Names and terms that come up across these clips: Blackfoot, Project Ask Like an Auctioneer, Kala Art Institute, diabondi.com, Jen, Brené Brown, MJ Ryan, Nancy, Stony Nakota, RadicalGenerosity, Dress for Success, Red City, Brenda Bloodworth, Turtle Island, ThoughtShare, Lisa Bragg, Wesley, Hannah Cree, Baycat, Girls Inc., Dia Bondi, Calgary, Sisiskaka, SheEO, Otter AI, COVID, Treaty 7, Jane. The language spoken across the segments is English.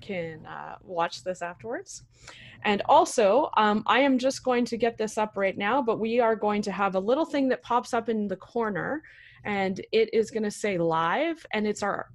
can watch this afterwards. And also, I am just going to get this up right now, but we are going to have a little thing that pops up in the corner, and it is going to say live, and it's our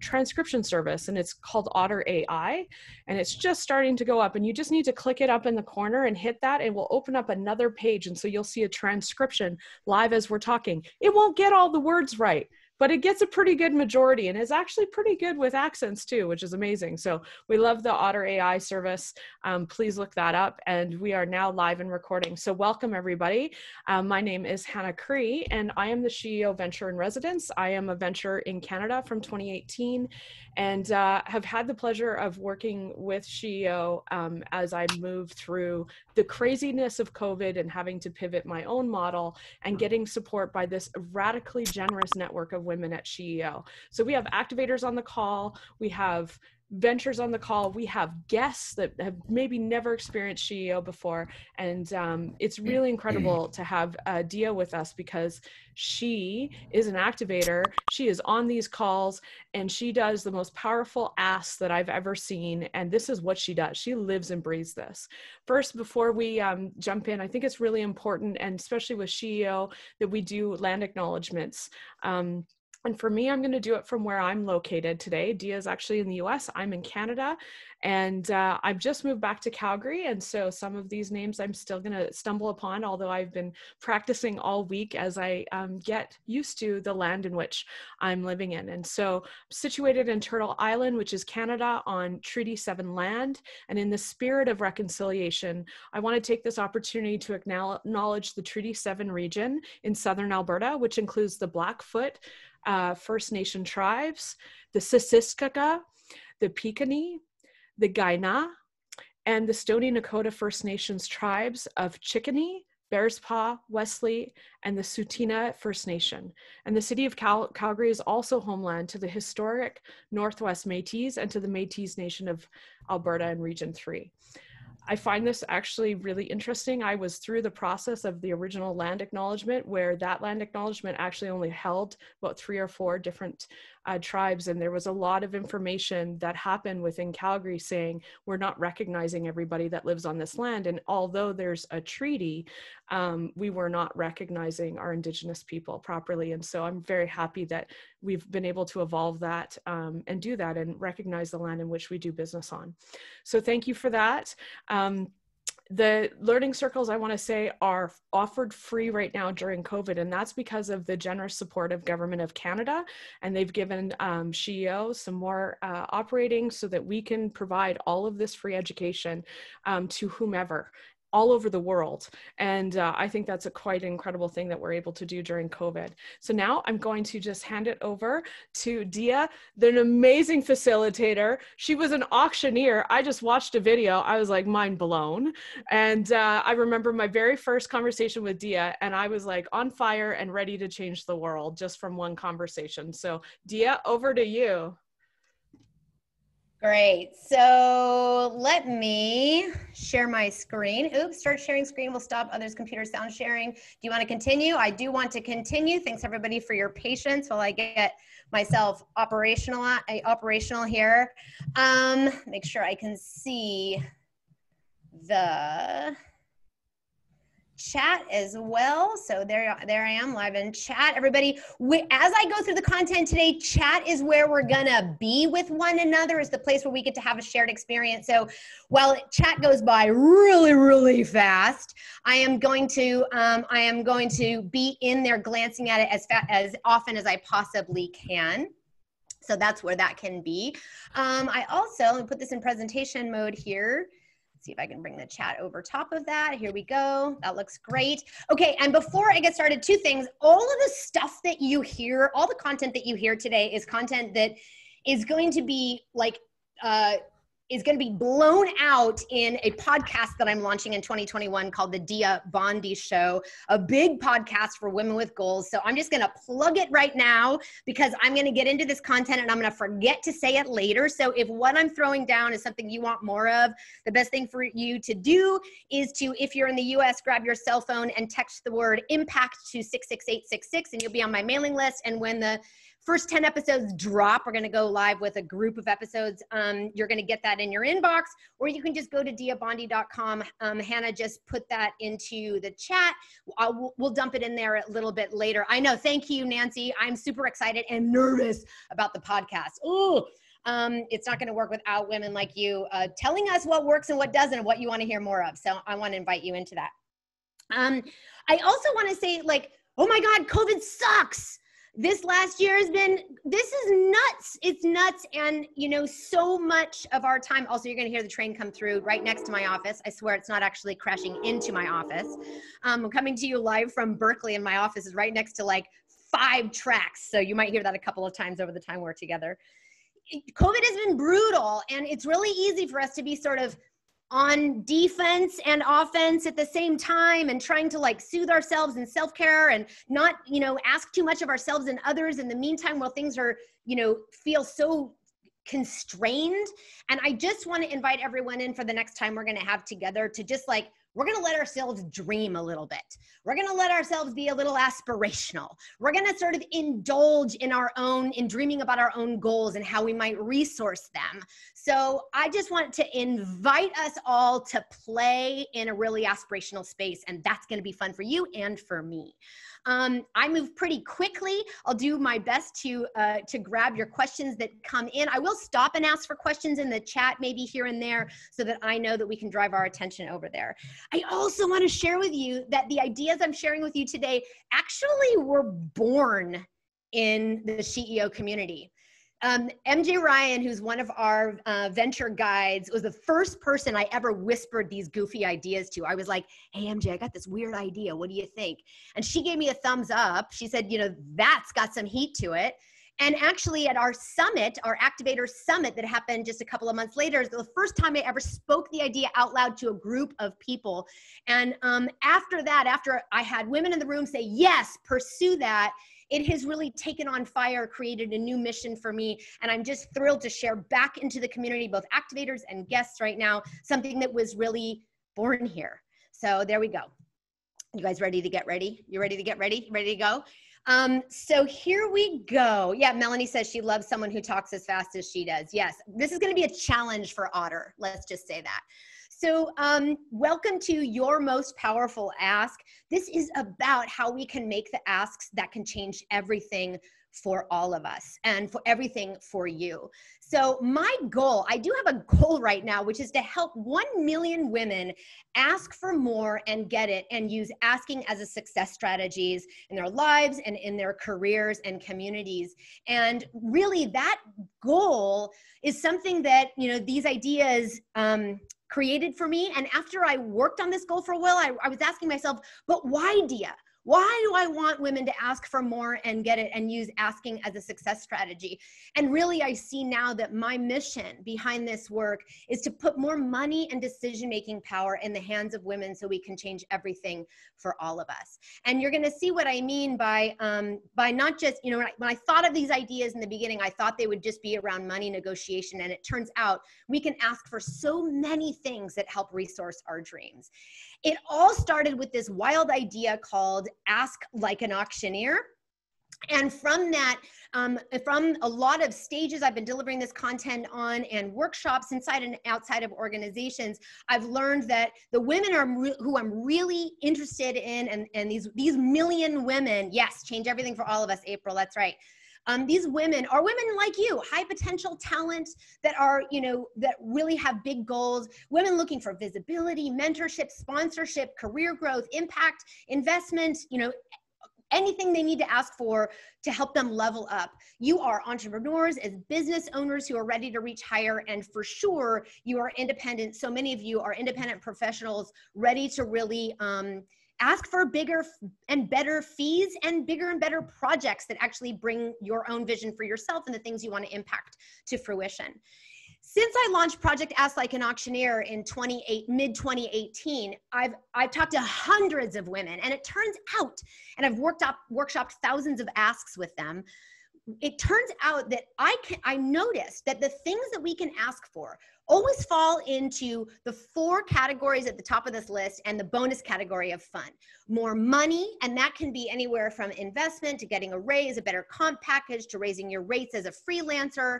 transcription service, and it's called Otter AI, and it's just starting to go up, and you just need to click it up in the corner and hit that. It will open up another page, and so you'll see a transcription live as we're talking. It won't get all the words right, but it gets a pretty good majority and is actually pretty good with accents too, which is amazing. So we love the Otter AI service. Please look that up. And we are now live and recording. So welcome everybody. My name is Hannah Cree and I am the SheEO Venture in Residence. I am a venture in Canada from 2018 and have had the pleasure of working with SheEO as I move through the craziness of COVID and having to pivot my own model and getting support by this radically generous network of women at SheEO. So we have activators on the call, we have ventures on the call, we have guests that have maybe never experienced SheEO before, and it's really incredible to have Dia with us because she is an activator, she is on these calls, and she does the most powerful ask that I've ever seen, and this is what she does. She lives and breathes this. First, before we jump in, I think it's really important, and especially with SheEO, that we do land acknowledgements. And for me, I'm going to do it from where I'm located today. Dia is actually in the US, I'm in Canada, and I've just moved back to Calgary. And so some of these names I'm still going to stumble upon, although I've been practicing all week as I get used to the land in which I'm living in. And so situated in Turtle Island, which is Canada, on Treaty 7 land. And in the spirit of reconciliation, I want to take this opportunity to acknowledge the Treaty 7 region in southern Alberta, which includes the Blackfoot, First Nation tribes, the Sisiskaka, the Pekani, the Gaina, and the Stony Nakota First Nations tribes of Chikanee, Bearspaw, Wesley, and the Sutina First Nation. And the city of Calgary is also homeland to the historic Northwest Métis and to the Métis Nation of Alberta in Region 3. I find this actually really interesting. I was through the process of the original land acknowledgement, where that land acknowledgement actually only held about 3 or 4 different tribes. And there was a lot of information that happened within Calgary saying, we're not recognizing everybody that lives on this land. And although there's a treaty, we were not recognizing our Indigenous people properly. And so I'm very happy that we've been able to evolve that and do that and recognize the land in which we do business on. So thank you for that. The learning circles, I want to say, are offered free right now during COVID, and that's because of the generous support of Government of Canada, and they've given SheEO some more operating so that we can provide all of this free education to whomever, all over the world. And I think that's a quite incredible thing that we're able to do during COVID. So now I'm going to just hand it over to Dia, an amazing facilitator. She was an auctioneer. I just watched a video. I was like mind blown. And I remember my very first conversation with Dia, and I was like on fire and ready to change the world just from one conversation. So Dia, over to you. Great, so let me share my screen. Oops, start sharing screen, we'll stop others' computer sound sharing. Do you want to continue? I do want to continue. Thanks everybody for your patience while I get myself operational here. Make sure I can see the chat as well. So there I am live in chat. Everybody, as I go through the content today, chat is where we're gonna be with one another, is the place where we get to have a shared experience. So while chat goes by really, really fast, I am going to be in there glancing at it as often as I possibly can. So that's where that can be. I also put this in presentation mode here. See if I can bring the chat over top of that. Here we go. That looks great. Okay, and before I get started, 2 things. All of the stuff that you hear, all the content that you hear today is content that is going to be like, is going to be blown out in a podcast that I'm launching in 2021 called The Dia Bondi Show, a big podcast for women with goals. So I'm just going to plug it right now because I'm going to get into this content and I'm going to forget to say it later. So if what I'm throwing down is something you want more of, the best thing for you to do is to, if you're in the US, grab your cell phone and text the word IMPACT to 66866 and you'll be on my mailing list. And when the First 10 episodes drop. We're going to go live with a group of episodes. You're going to get that in your inbox, or you can just go to diabondi.com. Hannah just put that into the chat. We'll dump it in there a little bit later. I know. Thank you, Nancy. I'm super excited and nervous about the podcast. Ooh. It's not going to work without women like you telling us what works and what doesn't and what you want to hear more of. So I want to invite you into that. I also want to say, like, oh my God, COVID sucks. This last year has been, this is nuts. It's nuts. And, you know, so much of our time, also you're going to hear the train come through right next to my office. I swear it's not actually crashing into my office. I'm coming to you live from Berkeley, and my office is right next to like 5 tracks. So you might hear that a couple of times over the time we're together. COVID has been brutal, and it's really easy for us to be sort of on defense and offense at the same time, and trying to like soothe ourselves and self-care and not, you know, ask too much of ourselves and others in the meantime while things are, you know, feel so constrained. And I just want to invite everyone in for the next time we're going to have together to just like, we're going to let ourselves dream a little bit. We're going to let ourselves be a little aspirational. We're going to sort of indulge in our own, in dreaming about our own goals and how we might resource them. So I just want to invite us all to play in a really aspirational space, and that's going to be fun for you and for me. I move pretty quickly. I'll do my best to grab your questions that come in. I will stop and ask for questions in the chat, maybe here and there, so that I know that we can drive our attention over there. I also want to share with you that the ideas I'm sharing with you today actually were born in the SheEO community. MJ Ryan, who's one of our venture guides, was the first person I ever whispered these goofy ideas to. I was like, hey, MJ, I got this weird idea. What do you think? And she gave me a thumbs up. She said, you know, that's got some heat to it. And actually at our summit, our activator summit that happened just a couple of months later, is the first time I ever spoke the idea out loud to a group of people. And after that, after I had women in the room say, yes, pursue that, it has really taken on fire, created a new mission for me. And I'm just thrilled to share back into the community, both activators and guests right now, something that was really born here. So there we go. You guys ready to get ready? You ready to get ready? Ready to go? So here we go. Yeah, Melanie says she loves someone who talks as fast as she does. Yes, this is going to be a challenge for Otter. Let's just say that. So welcome to Your Most Powerful Ask. This is about how we can make the asks that can change everything for all of us and for everything for you. So my goal, I do have a goal right now, which is to help 1 million women ask for more and get it, and use asking as a success strategies in their lives and in their careers and communities. And really that goal is something that, you know, these ideas created for me. And after I worked on this goal for a while, I was asking myself, but why, Dia? Why do I want women to ask for more and get it, and use asking as a success strategy? And really, I see now that my mission behind this work is to put more money and decision-making power in the hands of women so we can change everything for all of us. And you're going to see what I mean by not just, you know, when I thought of these ideas in the beginning, I thought they would just be around money negotiation. And it turns out we can ask for so many things that help resource our dreams. It all started with this wild idea called Ask Like an Auctioneer. And from that, from a lot of stages I've been delivering this content on, and workshops inside and outside of organizations, I've learned that the women are who I'm really interested in, and these million women, yes, change everything for all of us, April, that's right. These women are women like you, high potential talent that are, you know, that really have big goals, women looking for visibility, mentorship, sponsorship, career growth, impact, investment, you know, anything they need to ask for to help them level up. You are entrepreneurs as business owners who are ready to reach higher, and for sure you are independent. So many of you are independent professionals ready to really, ask for bigger and better fees and bigger and better projects that actually bring your own vision for yourself and the things you want to impact to fruition. Since I launched Project Ask Like an Auctioneer in mid-2018, I've talked to hundreds of women, and it turns out, and I've workshopped thousands of asks with them, it turns out that I noticed that the things that we can ask for always fall into the four categories at the top of this list and the bonus category of fun. More money, and that can be anywhere from investment to getting a raise, a better comp package, to raising your rates as a freelancer.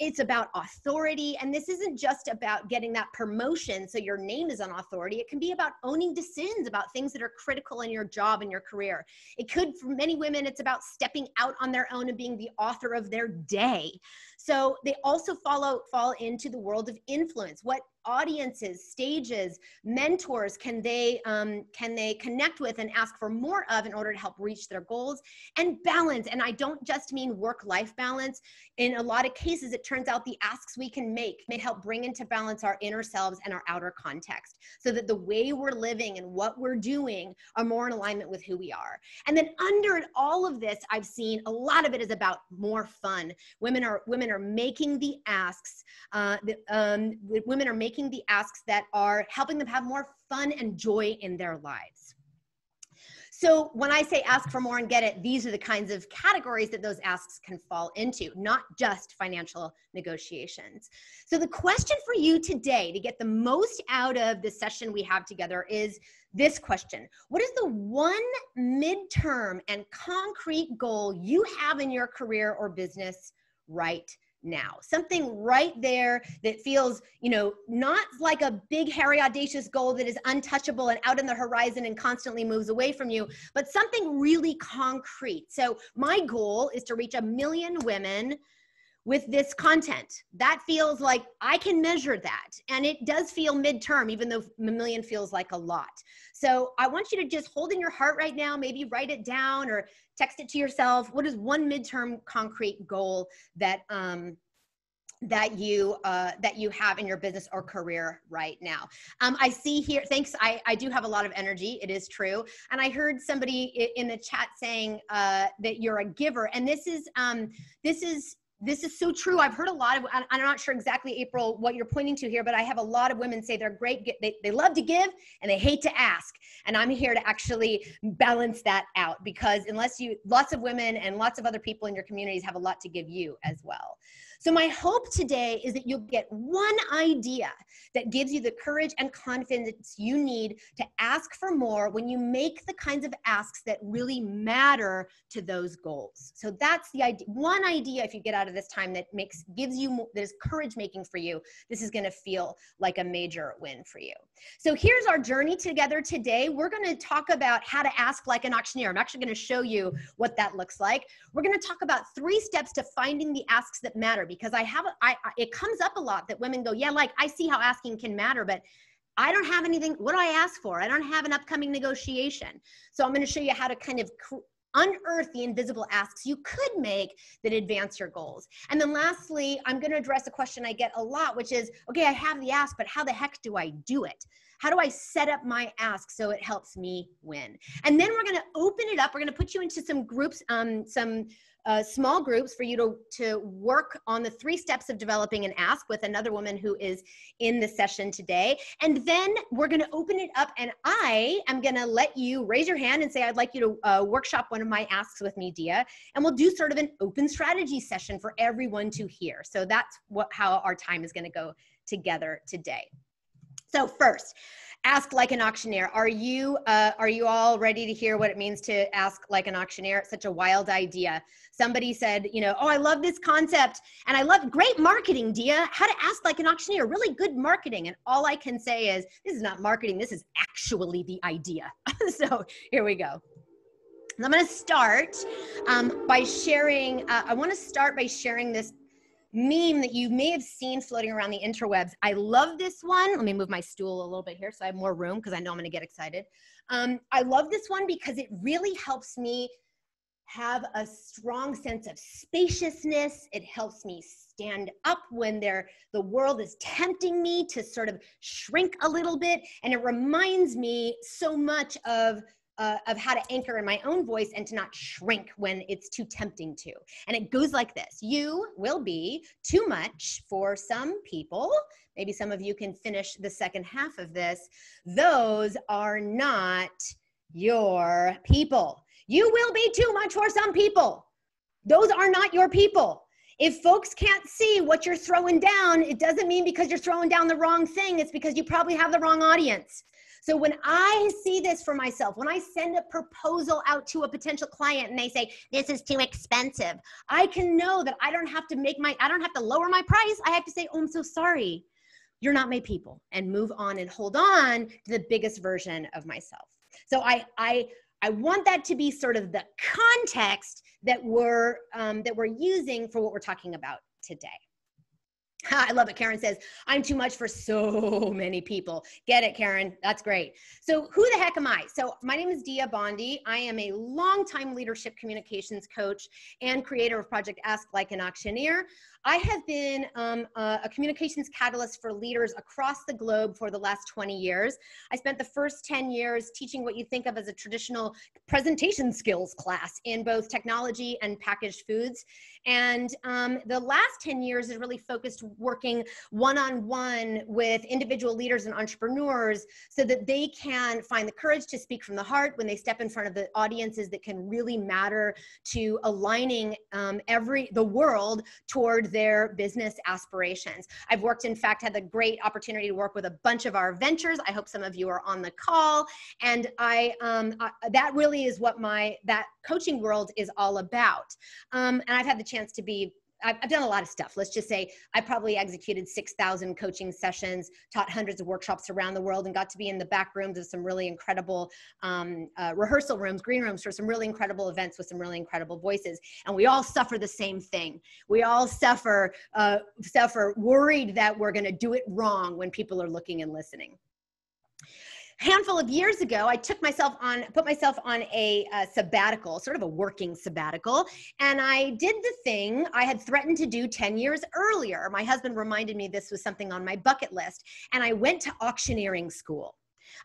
It's about authority, and this isn't just about getting that promotion so your name is on authority. It can be about owning decisions about things that are critical in your job and your career. It could, for many women, it's about stepping out on their own and being the author of their day. So they also fall into the world of influence. What audiences, stages, mentors can they connect with and ask for more of in order to help reach their goals? And balance, and I don't just mean work-life balance. In a lot of cases, it turns out the asks we can make may help bring into balance our inner selves and our outer context, so that the way we're living and what we're doing are more in alignment with who we are. And then under all of this, I've seen a lot of it is about more fun. Women are making the asks. Women are making the asks that are helping them have more fun and joy in their lives. So when I say ask for more and get it, these are the kinds of categories that those asks can fall into, not just financial negotiations. So the question for you today to get the most out of the session we have together is this question. What is the one midterm and concrete goal you have in your career or business right now? Something right there that feels, you know, not like a big, hairy, audacious goal that is untouchable and out in the horizon and constantly moves away from you, but something really concrete. So my goal is to reach 1 million women with this content. That feels like I can measure that. And it does feel midterm, even though 1 million feels like a lot. So I want you to just hold in your heart right now, maybe write it down or text it to yourself. What is one midterm concrete goal that, that you have in your business or career right now? I see here, thanks, I do have a lot of energy, it is true. And I heard somebody in the chat saying that you're a giver. And this is so true. I've heard a lot of, I'm not sure exactly, April, what you're pointing to here, but I have a lot of women say they're great. They love to give and they hate to ask. And I'm here to actually balance that out, because unless you, lots of women and lots of other people in your communities have a lot to give you as well. So my hope today is that you'll get one idea that gives you the courage and confidence you need to ask for more when you make the kinds of asks that really matter to those goals. So that's the idea. One idea, if you get out of this time, that gives you more, that is courage making for you, this is going to feel like a major win for you. So here's our journey together today. We're going to talk about how to ask like an auctioneer. I'm actually going to show you what that looks like. We're going to talk about 3 steps to finding the asks that matter, because it comes up a lot that women go, yeah, like I see how asking can matter, but I don't have anything. What do I ask for? I don't have an upcoming negotiation. So I'm going to show you how to kind of unearth the invisible asks you could make that advance your goals. And then lastly, I'm going to address a question I get a lot, which is, okay, I have the ask, but how the heck do I do it? How do I set up my ask so it helps me win? And then we're going to open it up. We're going to put you into some groups, small groups for you to work on the 3 steps of developing an ask with another woman who is in the session today. And then we're going to open it up, and I am going to let you raise your hand and say, I'd like you to workshop one of my asks with me, Dia. And we'll do sort of an open strategy session for everyone to hear. So that's how our time is going to go together today. So first, ask like an auctioneer. Are you all ready to hear what it means to ask like an auctioneer? It's such a wild idea. Somebody said, you know, oh, I love this concept and I love great marketing, Dia. How to ask like an auctioneer, really good marketing. And all I can say is, this is not marketing. This is actually the idea. So here we go. And I'm going to start by sharing. I want to start by sharing this meme that you may have seen floating around the interwebs. I love this one. Let me move my stool a little bit here so I have more room, because I know I'm going to get excited. I love this one because it really helps me have a strong sense of spaciousness. It helps me stand up when the world is tempting me to sort of shrink a little bit. And it reminds me so much of how to anchor in my own voice and to not shrink when it's too tempting to. And it goes like this. You will be too much for some people. Maybe some of you can finish the second half of this. Those are not your people. You will be too much for some people. Those are not your people. If folks can't see what you're throwing down, it doesn't mean because you're throwing down the wrong thing. It's because you probably have the wrong audience. So when I see this for myself, when I send a proposal out to a potential client and they say, this is too expensive, I can know that I don't have to I don't have to lower my price. I have to say, oh, I'm so sorry. You're not my people, and move on and hold on to the biggest version of myself. So I want that to be sort of the context that we're using for what we're talking about today. I love it. Karen says, I'm too much for so many people. Get it, Karen. That's great. So who the heck am I? So my name is Dia Bondi. I am a longtime leadership communications coach and creator of Project Ask Like an Auctioneer. I have been a communications catalyst for leaders across the globe for the last 20 years. I spent the first 10 years teaching what you think of as a traditional presentation skills class in both technology and packaged foods. And the last 10 years is really focused working one-on-one with individual leaders and entrepreneurs so that they can find the courage to speak from the heart when they step in front of the audiences that can really matter to aligning the world toward their business aspirations. I've worked, in fact, had the great opportunity to work with a bunch of our ventures. I hope some of you are on the call. And that really is what that coaching world is all about. And I've had the chance to be I've done a lot of stuff. Let's just say I probably executed 6,000 coaching sessions, taught hundreds of workshops around the world, and got to be in the back rooms of some really incredible rehearsal rooms, green rooms for some really incredible events with some really incredible voices. And we all suffer the same thing. We all suffer worried that we're going to do it wrong when people are looking and listening. A handful of years ago, I put myself on a sabbatical, sort of a working sabbatical, and I did the thing I had threatened to do 10 years earlier. My husband reminded me this was something on my bucket list, and I went to auctioneering school.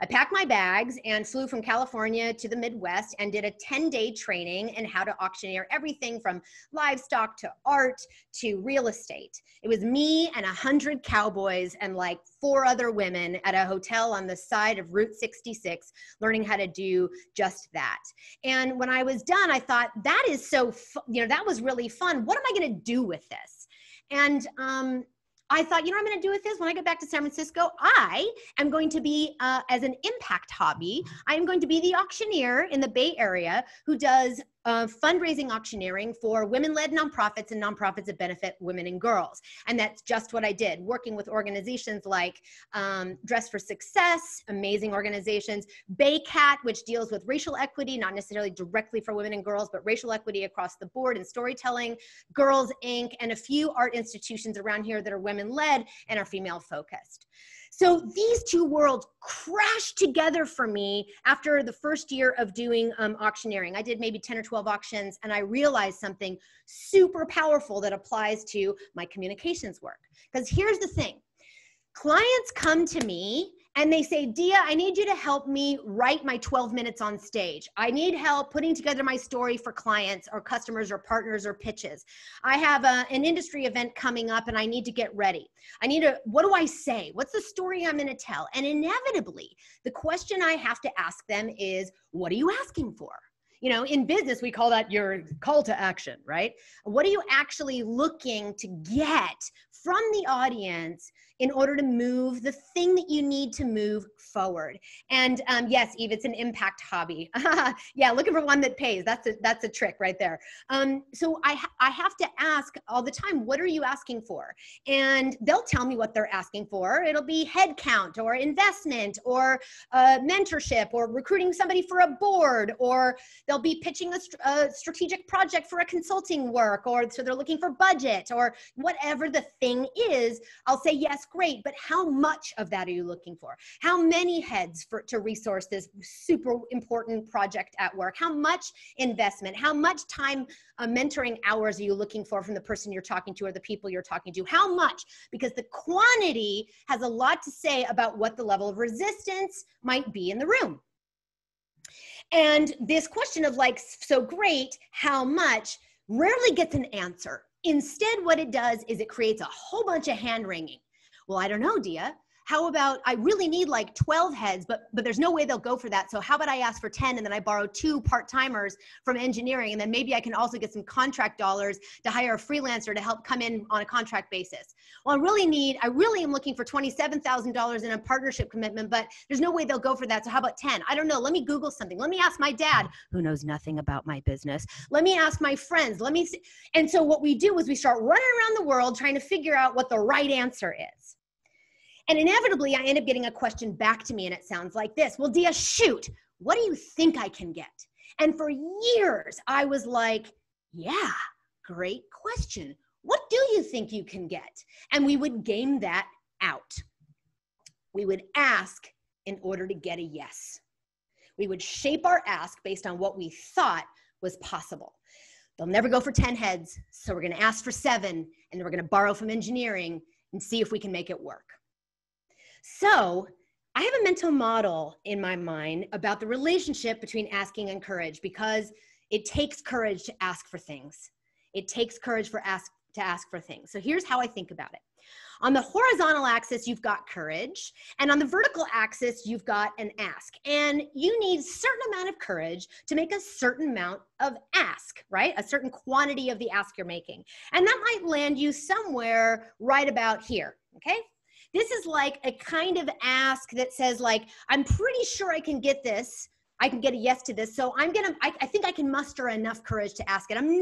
I packed my bags and flew from California to the Midwest and did a 10-day training in how to auctioneer everything from livestock to art to real estate. It was me and 100 cowboys and like 4 other women at a hotel on the side of Route 66 learning how to do just that. And when I was done, I thought, that is so, that was really fun. What am I going to do with this? And, I thought, you know what I'm going to do with this? When I get back to San Francisco, I am going to be, as an impact hobby, I am going to be the auctioneer in the Bay Area who does fundraising auctioneering for women-led nonprofits and nonprofits that benefit women and girls. And that's just what I did, working with organizations like Dress for Success, amazing organizations, Baycat, which deals with racial equity, not necessarily directly for women and girls, but racial equity across the board and storytelling, Girls Inc., and a few art institutions around here that are women-led and are female-focused. So these two worlds crashed together for me after the first year of doing auctioneering. I did maybe 10 or 12 auctions, and I realized something super powerful that applies to my communications work. Because here's the thing. Clients come to me and they say, Dia, I need you to help me write my 12 minutes on stage. I need help putting together my story for clients or customers or partners or pitches. I have an industry event coming up and I need to get ready. What do I say? What's the story I'm going to tell? And inevitably, the question I have to ask them is, what are you asking for? You know, in business, we call that your call to action, right? What are you actually looking to get from the audience in order to move the thing that you need to move forward? And yes, Eve, it's an impact hobby. Yeah, looking for one that pays. That's a trick right there. So I have to ask all the time, what are you asking for? And they'll tell me what they're asking for. It'll be headcount or investment or mentorship or recruiting somebody for a board, or they'll be pitching a strategic project for a consulting work, or so they're looking for budget or whatever the thing is. I'll say, yes, great, but how much of that are you looking for? How many heads to resource this super important project at work? How much investment? How much time mentoring hours are you looking for from the person you're talking to or the people you're talking to? How much? Because the quantity has a lot to say about what the level of resistance might be in the room. And this question of like, so great, how much, rarely gets an answer. Instead, what it does is it creates a whole bunch of hand wringing. Well, I don't know, Dia. how about, I really need like 12 heads, but there's no way they'll go for that. So how about I ask for 10 and then I borrow 2 part-timers from engineering, and then maybe I can also get some contract dollars to hire a freelancer to help come in on a contract basis. Well, I really am looking for $27,000 in a partnership commitment, but there's no way they'll go for that. So how about 10? I don't know. Let me Google something. Let me ask my dad, who knows nothing about my business. Let me ask my friends. Let me see. And so what we do is we start running around the world trying to figure out what the right answer is. And inevitably, I end up getting a question back to me, and it sounds like this. Well, Dia, shoot, what do you think I can get? And for years, I was like, yeah, great question. What do you think you can get? And we would game that out. We would ask in order to get a yes. We would shape our ask based on what we thought was possible. They'll never go for 10 heads, so we're going to ask for 7, and we're going to borrow from engineering and see if we can make it work. So I have a mental model in my mind about the relationship between asking and courage, because it takes courage to ask for things. It takes courage to ask for things. So here's how I think about it. On the horizontal axis, you've got courage, and on the vertical axis, you've got an ask. And you need a certain amount of courage to make a certain amount of ask, right? A certain quantity of the ask you're making. And that might land you somewhere right about here, okay? This is like a kind of ask that says like, I'm pretty sure I can get this. I can get a yes to this. So I think I can muster enough courage to ask it. I'm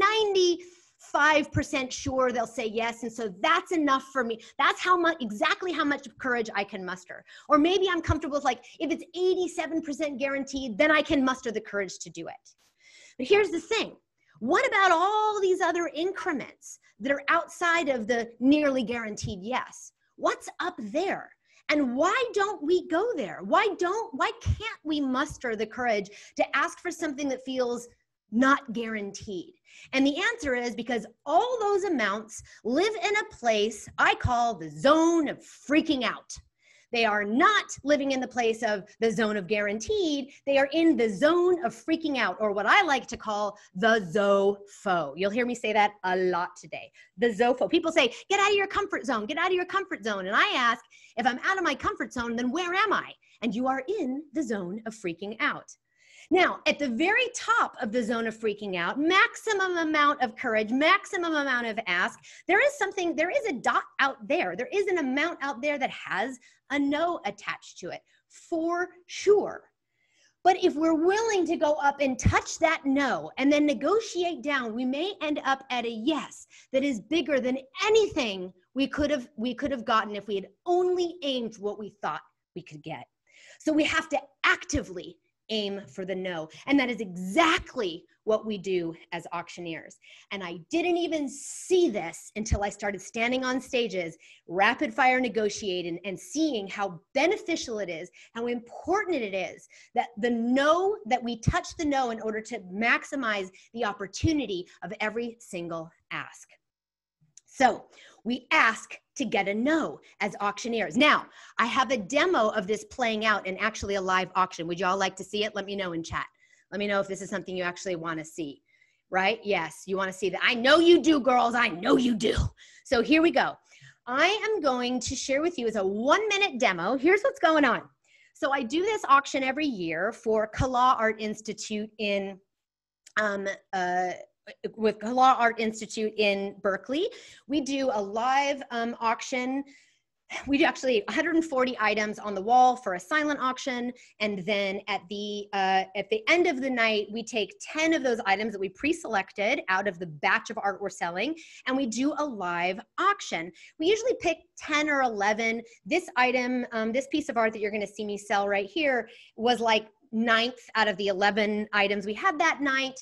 95% sure they'll say yes, and so that's enough for me. That's how much, exactly how much courage I can muster. Or maybe I'm comfortable with, like, if it's 87% guaranteed, then I can muster the courage to do it. But here's the thing. What about all these other increments that are outside of the nearly guaranteed yes? What's up there? And why don't we go there? Why can't we muster the courage to ask for something that feels not guaranteed? And the answer is because all those amounts live in a place I call the zone of freaking out. They are not living in the place of the zone of guaranteed. They are in the zone of freaking out, or what I like to call the ZOFO. You'll hear me say that a lot today. The ZOFO. People say, get out of your comfort zone, get out of your comfort zone. And I ask, if I'm out of my comfort zone, then where am I? And you are in the zone of freaking out. Now, at the very top of the zone of freaking out, maximum amount of courage, maximum amount of ask, there is a dot out there. There is an amount out there that has a no attached to it, for sure. But if we're willing to go up and touch that no and then negotiate down, we may end up at a yes that is bigger than anything we could have gotten if we had only aimed what we thought we could get. So we have to actively aim for the no. And that is exactly what we do as auctioneers. And I didn't even see this until I started standing on stages, rapid fire negotiating, and seeing how beneficial it is, how important it is that the no, that we touch the no in order to maximize the opportunity of every single ask. So we ask to get a no as auctioneers. Now, I have a demo of this playing out in actually a live auction. Would you all like to see it? Let me know in chat. Let me know if this is something you actually want to see, right? Yes, you want to see that. I know you do, girls. I know you do. So here we go. I am going to share with you as a 1-minute demo. Here's what's going on. So I do this auction every year for Kala Art Institute in with Kala Art Institute in Berkeley. We do a live auction. We do actually 140 items on the wall for a silent auction. And then at the end of the night, we take 10 of those items that we pre-selected out of the batch of art we're selling, and we do a live auction. We usually pick 10 or 11. This item, this piece of art that you're gonna see me sell right here was like 9th out of the 11 items we had that night.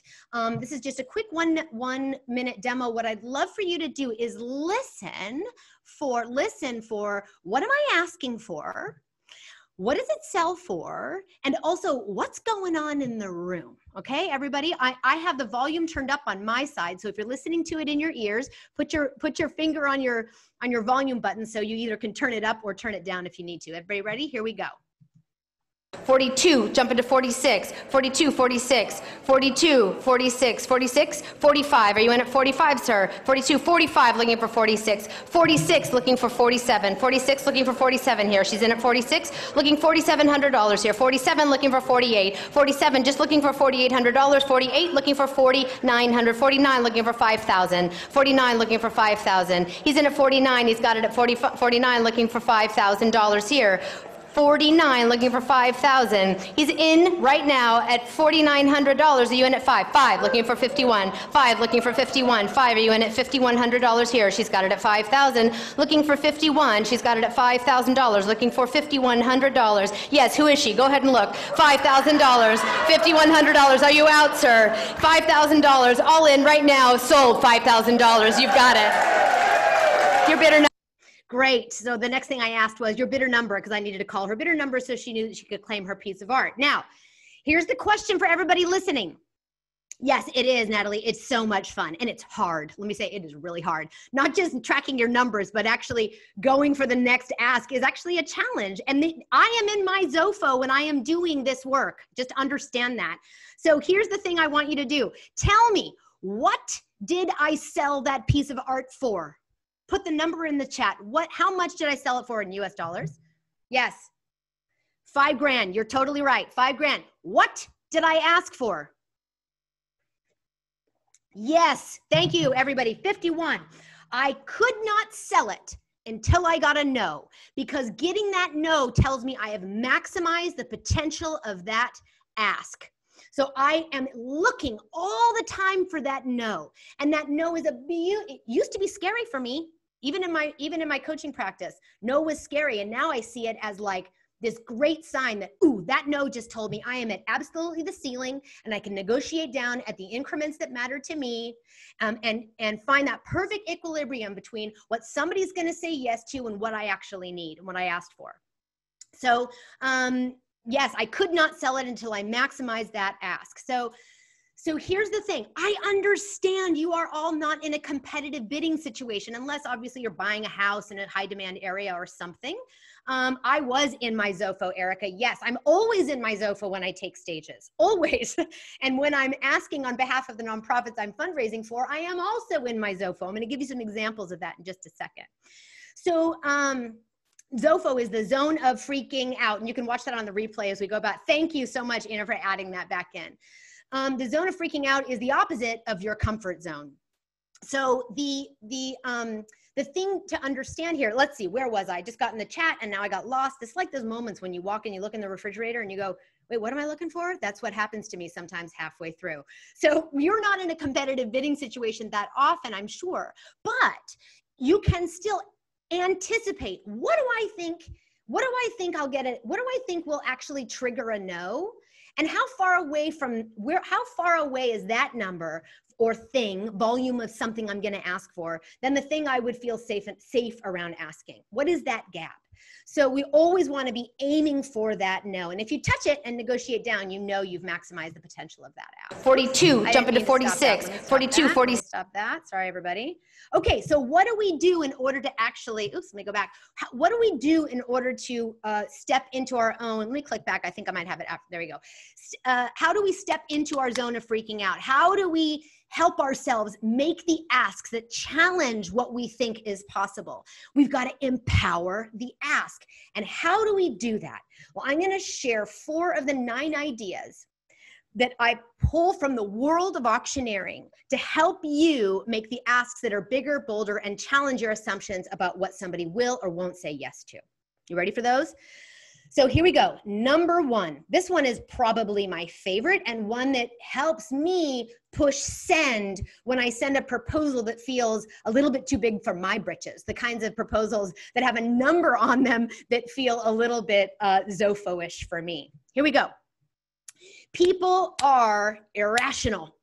This is just a quick one minute demo. What I'd love for you to do is listen for what am I asking for? What does it sell for? And also, what's going on in the room? Okay, everybody, I have the volume turned up on my side. So if you're listening to it in your ears, put your finger on your volume button so you either can turn it up or turn it down if you need to. Everybody ready? Here we go. 42, jump into 46, 42, 46, 42, 46, 46, 45. Are you in at 45, sir? 42, 45, looking for 46. 46, looking for 47. 46, looking for 47 here. She's in at 46, looking $4,700 here. 47, looking for 48. 47, just looking for $4,800. 48, looking for 4,900. 49, looking for 5,000. 49, looking for 5,000. He's in at 49. He's got it at 49, looking for $5,000 here. 49, looking for 5,000. He's in right now at $4,900. Are you in at 5? 5, looking for 51. 5, looking for 51. 5, are you in at $5,100 here? She's got it at 5,000. Looking for 51. She's got it at $5,000. Looking for $5,100. Yes, who is she? Go ahead and look. $5,000. $5,100. Are you out, sir? $5,000. All in right now. Sold $5,000. You've got it. You're bitter now. Great. So the next thing I asked was your bidder number, because I needed to call her bidder number so she knew that she could claim her piece of art. Now, here's the question for everybody listening. Yes, it is, Natalie. It's so much fun. And it's hard. Let me say it is really hard. Not just tracking your numbers, but actually going for the next ask is actually a challenge. And I am in my ZOFO when I am doing this work. Just understand that. So here's the thing I want you to do. Tell me, what did I sell that piece of art for? Put the number in the chat. What? How much did I sell it for in US dollars? Yes. $5,000. You're totally right. $5,000. What did I ask for? Yes. Thank you, everybody. 51. I could not sell it until I got a no, because getting that no tells me I have maximized the potential of that ask. So I am looking all the time for that no. And that no is it used to be scary for me. Even in my coaching practice, no was scary. And now I see it as like this great sign that, ooh, that no just told me I am at absolutely the ceiling and I can negotiate down at the increments that matter to me, and find that perfect equilibrium between what somebody's going to say yes to and what I actually need and what I asked for. So, yes, I could not sell it until I maximized that ask. So here's the thing. I understand you are all not in a competitive bidding situation, unless obviously you're buying a house in a high demand area or something. I was in my ZOFO, Erica. Yes, I'm always in my ZOFO when I take stages, always. And when I'm asking on behalf of the nonprofits I'm fundraising for, I am also in my ZOFO. I'm going to give you some examples of that in just a second. So, ZOFO is the zone of freaking out. And you can watch that on the replay as we go about. Thank you so much, Anna, for adding that back in. The zone of freaking out is the opposite of your comfort zone. So the thing to understand here, let's see, where was I? I just got in the chat and now I got lost. It's like those moments when you walk and you look in the refrigerator and you go, wait, what am I looking for? That's what happens to me sometimes halfway through. So you're not in a competitive bidding situation that often, I'm sure, but you can still anticipate. What do I think I'll get it? What do I think will actually trigger a no? And how far away is that number or thing, volume of something I'm going to ask for, than the thing I would feel safe around asking? What is that gap? So we always want to be aiming for that no. And if you touch it and negotiate down, you know you've maximized the potential of that ask. 42, jump into 46. 42, 40. Stop that. Sorry, everybody. Okay, so what do we do in order to actually, oops, let me go back. What do we do in order to step into our own? Let me click back. I think I might have it after. There we go. How do we step into our zone of freaking out? How do we help ourselves make the asks that challenge what we think is possible? We've got to empower the ask. And how do we do that? Well, I'm going to share 4 of the 9 ideas that I pull from the world of auctioneering to help you make the asks that are bigger, bolder, and challenge your assumptions about what somebody will or won't say yes to. You ready for those? So here we go. Number 1, this one is probably my favorite and one that helps me push send when I send a proposal that feels a little bit too big for my britches, the kinds of proposals that have a number on them that feel a little bit ZOFO-ish for me. Here we go. People are irrational.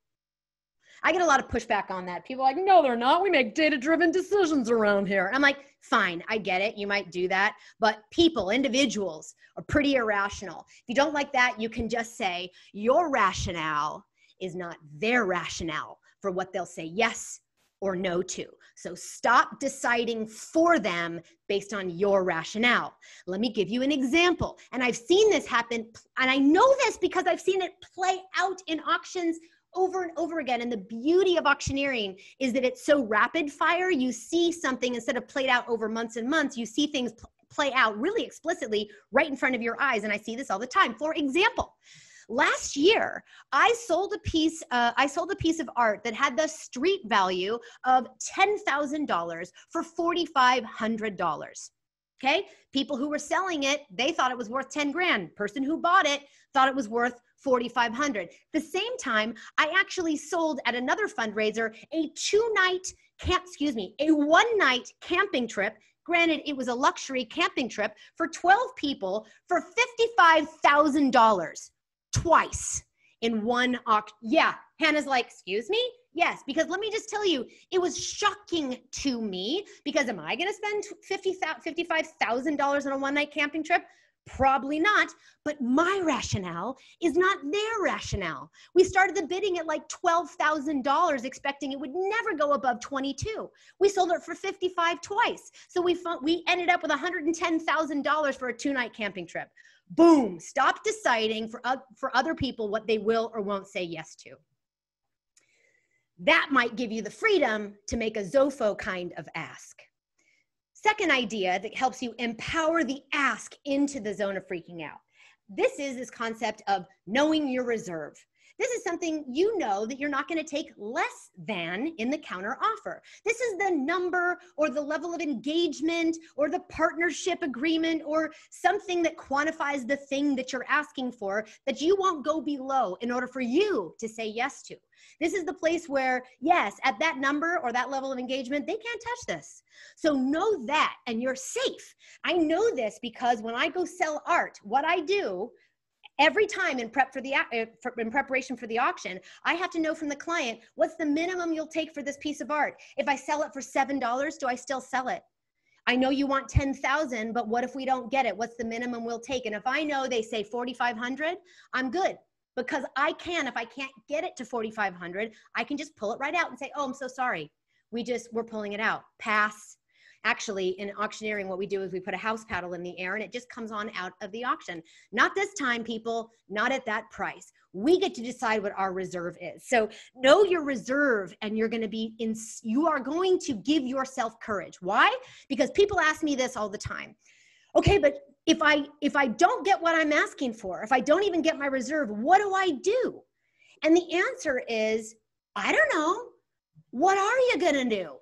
I get a lot of pushback on that. People are like, no, they're not. We make data-driven decisions around here. And I'm like, fine, I get it. You might do that. But people, individuals, are pretty irrational. If you don't like that, you can just say your rationale is not their rationale for what they'll say yes or no to. So stop deciding for them based on your rationale. Let me give you an example. And I've seen this happen, and I know this because I've seen it play out in auctions over and over again. And the beauty of auctioneering is that it's so rapid fire. You see something, instead of played out over months and months, you see things play out really explicitly right in front of your eyes. And I see this all the time. For example, last year, I sold a piece of art that had the street value of $10,000 for $4,500. Okay. People who were selling it, they thought it was worth 10 grand. Person who bought it thought it was worth $4,500. The same time, I actually sold at another fundraiser a one night camping trip. Granted, it was a luxury camping trip for 12 people for $55,000 twice in one auction. Yeah. Hannah's like, excuse me? Yes, because let me just tell you, it was shocking to me, because am I going to spend $55,000 on a one-night camping trip? Probably not, but my rationale is not their rationale. We started the bidding at like $12,000, expecting it would never go above 22. We sold it for 55 twice. So we ended up with $110,000 for a two-night camping trip. Boom, stop deciding for other people what they will or won't say yes to. That might give you the freedom to make a ZOFO kind of ask. Second idea that helps you empower the ask into the zone of freaking out. This is this concept of knowing your reserve. This is something you know that you're not going to take less than in the counter offer. This is the number or the level of engagement or the partnership agreement or something that quantifies the thing that you're asking for that you won't go below in order for you to say yes to. This is the place where, yes, at that number or that level of engagement, they can't touch this. So know that, and you're safe. I know this because when I go sell art, what I do every time in preparation for the auction, I have to know from the client, what's the minimum you'll take for this piece of art? If I sell it for $7, do I still sell it? I know you want 10,000, but what if we don't get it? What's the minimum we'll take? And if I know they say 4,500, I'm good. Because if I can't get it to 4,500, I can just pull it right out and say, oh, I'm so sorry. We're pulling it out. Pass. Actually, in auctioneering, what we do is we put a house paddle in the air and it just comes on out of the auction. Not this time, people, not at that price. We get to decide what our reserve is. So know your reserve, and you are going to give yourself courage. Why? Because people ask me this all the time. Okay, but if I don't get what I'm asking for, if I don't even get my reserve, what do I do? And the answer is, I don't know. What are you gonna do?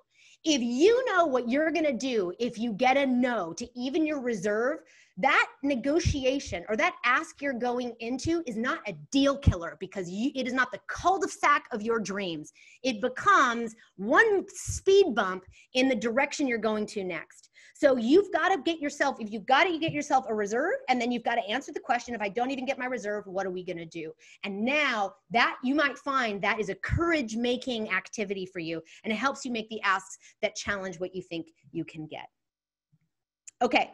If you know what you're going to do, if you get a no to even your reserve, that negotiation or that ask you're going into is not a deal killer, because it is not the cul-de-sac of your dreams. It becomes one speed bump in the direction you're going to next. So you've got to get yourself a reserve, and then you've got to answer the question, if I don't even get my reserve, what are we going to do? And now that you might find that is a courage-making activity for you, and it helps you make the asks that challenge what you think you can get. Okay,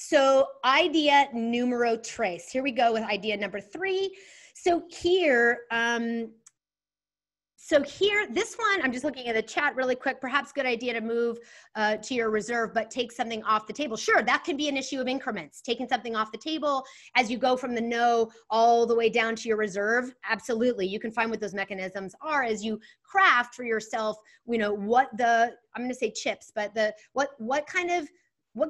so idea numero tres. Here we go with idea number three. So here, this one, I'm just looking at the chat really quick, perhaps good idea to move to your reserve, but take something off the table. Sure, that could be an issue of increments, taking something off the table as you go from the no all the way down to your reserve. Absolutely, you can find what those mechanisms are as you craft for yourself, I'm gonna say chips, but what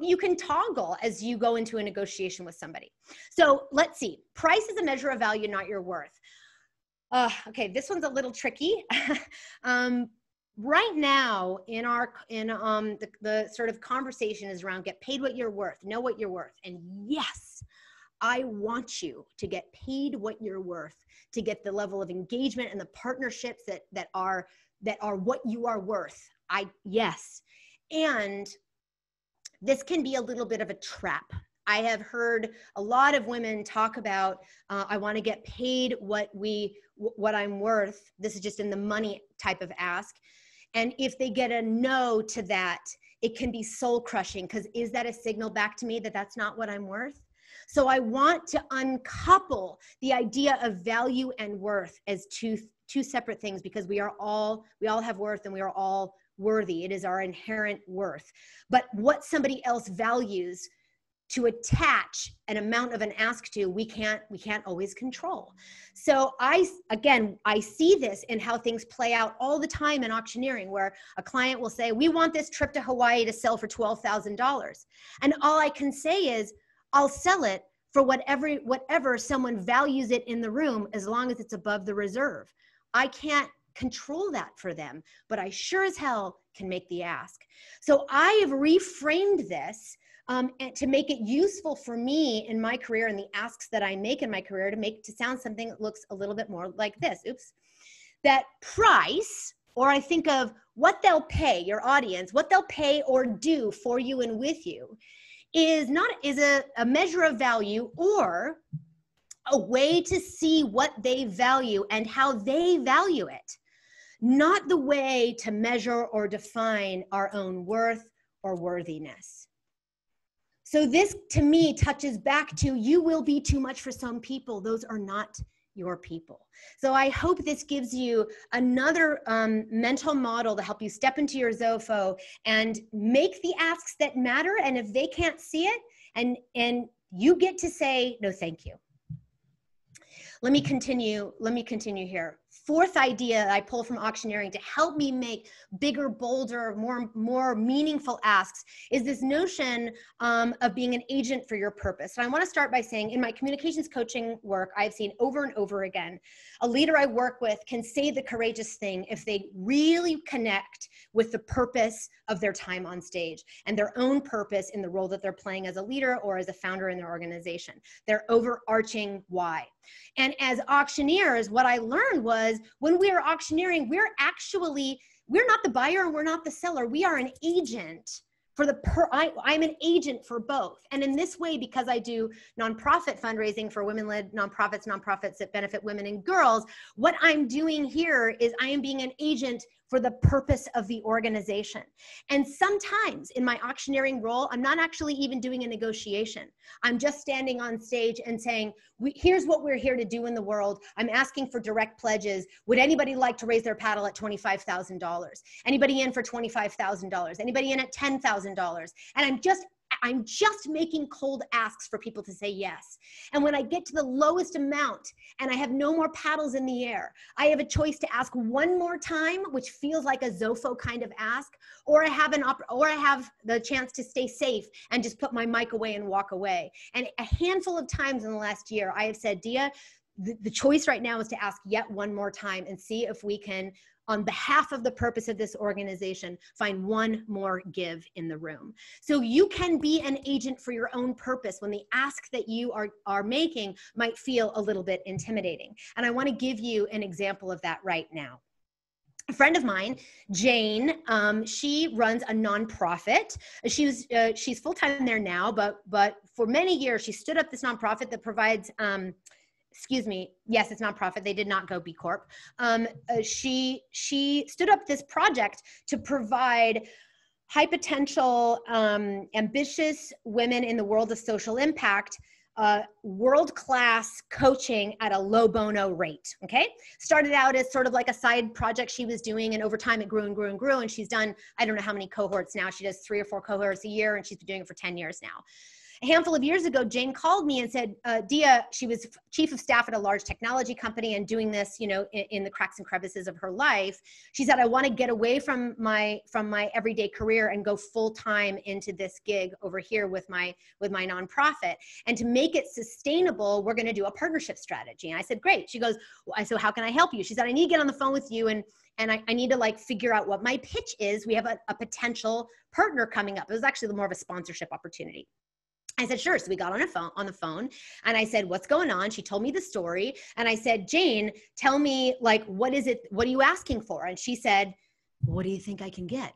you can toggle as you go into a negotiation with somebody. So let's see, price is a measure of value, not your worth. Okay, this one's a little tricky. Right now in the sort of conversation is around get paid what you're worth, know what you're worth. And yes, I want you to get paid what you're worth, to get the level of engagement and the partnerships that are what you are worth. Yes. And this can be a little bit of a trap. I have heard a lot of women talk about, I want to get paid what I'm worth. This is just in the money type of ask. And if they get a no to that, it can be soul crushing, because is that a signal back to me that that's not what I'm worth? So I want to uncouple the idea of value and worth as two two separate things, because we all have worth and we are all worthy. It is our inherent worth. But what somebody else values to attach an amount of an ask to, we can't always control. So I see this in how things play out all the time in auctioneering, where a client will say, we want this trip to Hawaii to sell for $12,000. And all I can say is, I'll sell it for whatever someone values it in the room, as long as it's above the reserve. I can't control that for them, but I sure as hell can make the ask. So I have reframed this and to make it useful for me in my career and the asks that I make in my career to sound something that looks a little bit more like this. Oops. That price, or I think of what they'll pay, your audience, what they'll pay or do for you and with you, is a measure of value, or a way to see what they value and how they value it. Not the way to measure or define our own worth or worthiness. So this, to me, touches back to, you will be too much for some people. Those are not your people. So I hope this gives you another mental model to help you step into your ZOFO and make the asks that matter. And if they can't see it, and you get to say, no, thank you. Let me continue here. Fourth idea I pull from auctioneering to help me make bigger, bolder, more meaningful asks is this notion of being an agent for your purpose. And I want to start by saying, in my communications coaching work, I've seen over and over again, a leader I work with can say the courageous thing if they really connect with the purpose of their time on stage and their own purpose in the role that they're playing as a leader or as a founder in their organization, their overarching why. And as auctioneers, what I learned was, when we are auctioneering, we're not the buyer, we're not the seller. We are an agent for I'm an agent for both. And in this way, because I do nonprofit fundraising for women-led nonprofits that benefit women and girls, what I'm doing here is I am being an agent for the purpose of the organization. And sometimes in my auctioneering role, I'm not actually even doing a negotiation. I'm just standing on stage and saying, here's what we're here to do in the world. I'm asking for direct pledges. Would anybody like to raise their paddle at $25,000? Anybody in for $25,000? Anybody in at $10,000? And I'm just making cold asks for people to say yes. And when I get to the lowest amount and I have no more paddles in the air, I have a choice to ask one more time, which feels like a ZOFO kind of ask, or I have the chance to stay safe and just put my mic away and walk away. And a handful of times in the last year, I have said, Dia, the choice right now is to ask yet one more time and see if we can, on behalf of the purpose of this organization, find one more give in the room. So you can be an agent for your own purpose when the ask that you are making might feel a little bit intimidating. And I want to give you an example of that right now. A friend of mine, Jane, she runs a nonprofit. She's full-time there now, but for many years, she stood up this nonprofit that provides, yes, it's nonprofit. They did not go B Corp. She stood up this project to provide high potential, ambitious women in the world of social impact, world-class coaching at a low bono rate, okay? Started out as sort of like a side project she was doing, and over time it grew and grew and grew, and she's done, I don't know how many cohorts now. She does 3 or 4 cohorts a year, and she's been doing it for 10 years now. A handful of years ago, Jane called me and said, Dia, she was chief of staff at a large technology company and doing this, you know, in the cracks and crevices of her life. She said, I want to get away from my everyday career and go full-time into this gig over here with my nonprofit. And to make it sustainable, we're going to do a partnership strategy. And I said, great. She goes, so how can I help you? She said, I need to get on the phone with you and I need to like figure out what my pitch is. We have a potential partner coming up. It was actually more of a sponsorship opportunity. I said, sure. So we got on the phone and I said, what's going on? She told me the story. And I said, Jane, tell me, like, what is it? What are you asking for? And she said, what do you think I can get?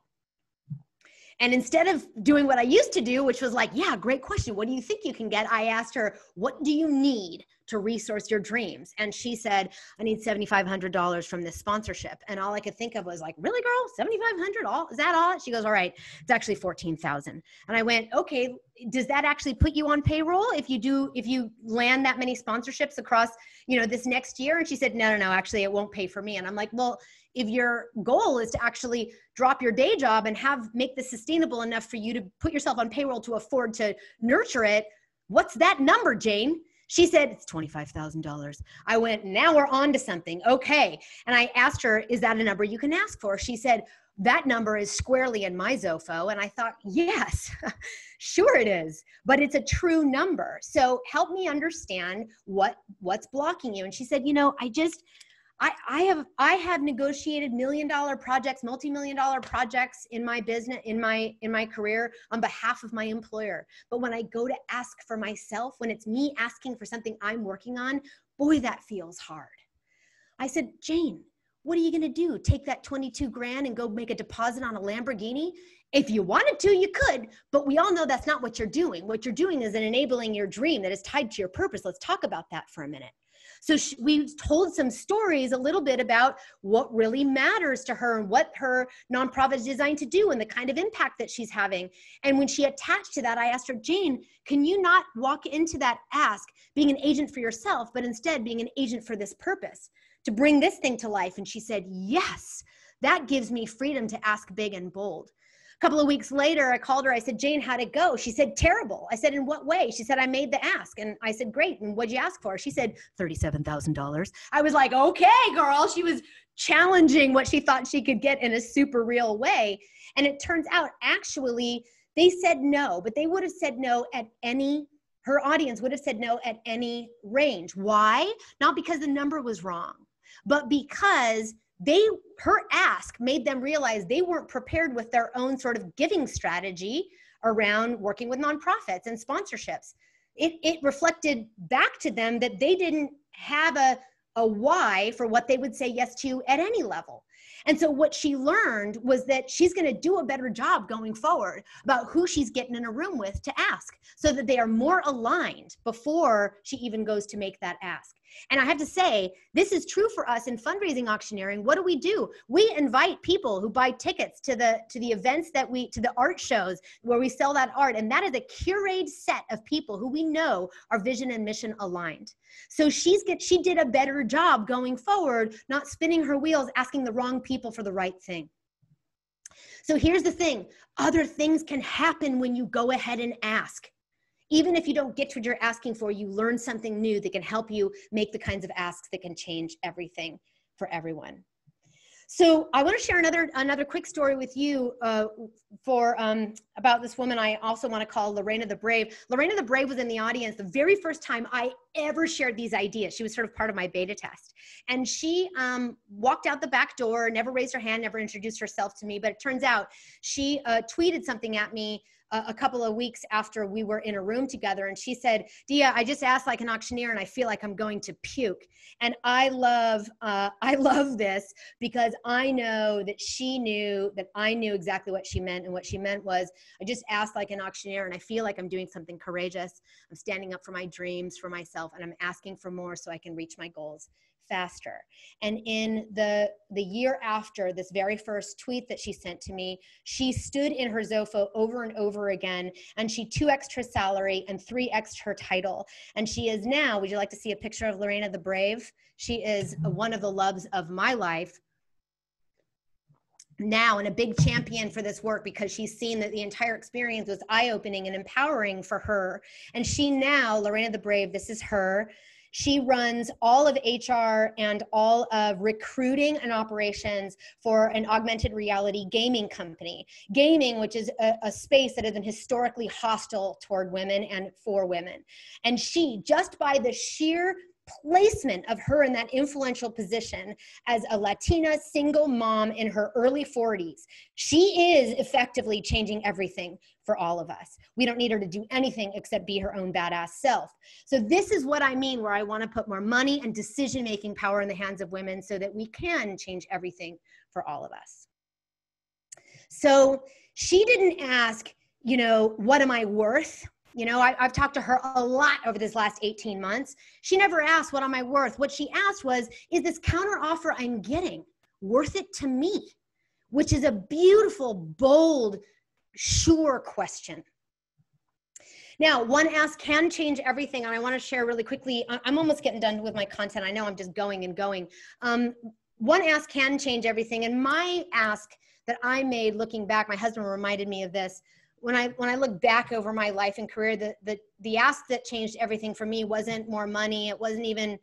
And instead of doing what I used to do, which was like, yeah, great question, what do you think you can get? I asked her, what do you need to resource your dreams. And she said, I need $7,500 from this sponsorship. And all I could think of was like, really, girl, $7,500? All is that all? She goes, all right, it's actually $14,000. And I went, okay, does that actually put you on payroll if you do, if you land that many sponsorships across, you know, this next year? And she said, no, no, no, actually it won't pay for me. And I'm like, well, if your goal is to actually drop your day job and have, make this sustainable enough for you to put yourself on payroll to afford to nurture it, what's that number, Jane? She said, it's $25,000. I went, now we're on to something. Okay. And I asked her, is that a number you can ask for? She said, that number is squarely in my ZOFO. And I thought, yes, sure it is, but it's a true number. So help me understand what's blocking you. And she said, you know, I have negotiated $1 million projects, multi-million-dollar projects in my business, in my career on behalf of my employer. But when I go to ask for myself, when it's me asking for something I'm working on, boy, that feels hard. I said, Jane, what are you going to do? Take that 22 grand and go make a deposit on a Lamborghini? If you wanted to, you could, but we all know that's not what you're doing. What you're doing is enabling your dream that is tied to your purpose. Let's talk about that for a minute. So we told some stories a little bit about what really matters to her and what her nonprofit is designed to do and the kind of impact that she's having. And when she attached to that, I asked her, Jane, can you not walk into that ask being an agent for yourself, but instead being an agent for this purpose to bring this thing to life? And she said, yes, that gives me freedom to ask big and bold. A couple of weeks later, I called her. I said, Jane, how'd it go? She said, terrible. I said, in what way? She said, I made the ask. And I said, great. And what'd you ask for? She said, $37,000. I was like, okay, girl. She was challenging what she thought she could get in a super real way. And it turns out, actually, they said no, but they would have said no at any, her audience would have said no at any range. Why? Not because the number was wrong, but because her ask made them realize they weren't prepared with their own sort of giving strategy around working with nonprofits and sponsorships. It reflected back to them that they didn't have a why for what they would say yes to at any level. And so what she learned was that she's going to do a better job going forward about who she's getting in a room with to ask so that they are more aligned before she even goes to make that ask. And I have to say, this is true for us in fundraising auctioneering. What do? We invite people who buy tickets to the events to the art shows where we sell that art. And that is a curated set of people who we know are vision and mission aligned. So she did a better job going forward, not spinning her wheels, asking the wrong people for the right thing. So here's the thing. Other things can happen when you go ahead and ask. Even if you don't get to what you're asking for, you learn something new that can help you make the kinds of asks that can change everything for everyone. So I want to share another quick story with you about this woman I also want to call Lorena the Brave. Lorena the Brave was in the audience the very first time I ever shared these ideas. She was sort of part of my beta test. And she walked out the back door, never raised her hand, never introduced herself to me. But it turns out she tweeted something at me a couple of weeks after we were in a room together. And she said, Dia, I just asked like an auctioneer and I feel like I'm going to puke. And I love this because I know that she knew that I knew exactly what she meant. And what she meant was, I just asked like an auctioneer and I feel like I'm doing something courageous. I'm standing up for my dreams, for myself, and I'm asking for more so I can reach my goals faster. And in the year after this very first tweet that she sent to me, she stood in her ZOFO over and over again, and she 2x'd her salary and 3x'd her title. And she is now, would you like to see a picture of Lorena the Brave? She is one of the loves of my life now and a big champion for this work because she's seen that the entire experience was eye-opening and empowering for her. And she now, Lorena the Brave, this is her. She runs all of HR and all of recruiting and operations for an augmented reality gaming company. Gaming, which is a space that has been historically hostile toward women and for women. And she, just by the sheer placement of her in that influential position as a Latina single mom in her early 40s, she is effectively changing everything for all of us. We don't need her to do anything except be her own badass self. So this is what I mean where I want to put more money and decision-making power in the hands of women so that we can change everything for all of us. So she didn't ask, you know, what am I worth? You know, I've talked to her a lot over this last 18 months. She never asked, what am I worth? What she asked was, is this counter offer I'm getting worth it to me? Which is a beautiful, bold, sure question. Now, one ask can change everything. And I want to share really quickly. I'm almost getting done with my content. I know I'm just going and going. One ask can change everything. And my ask that I made looking back, my husband reminded me of this. When I look back over my life and career, the ask that changed everything for me wasn't more money. It wasn't even,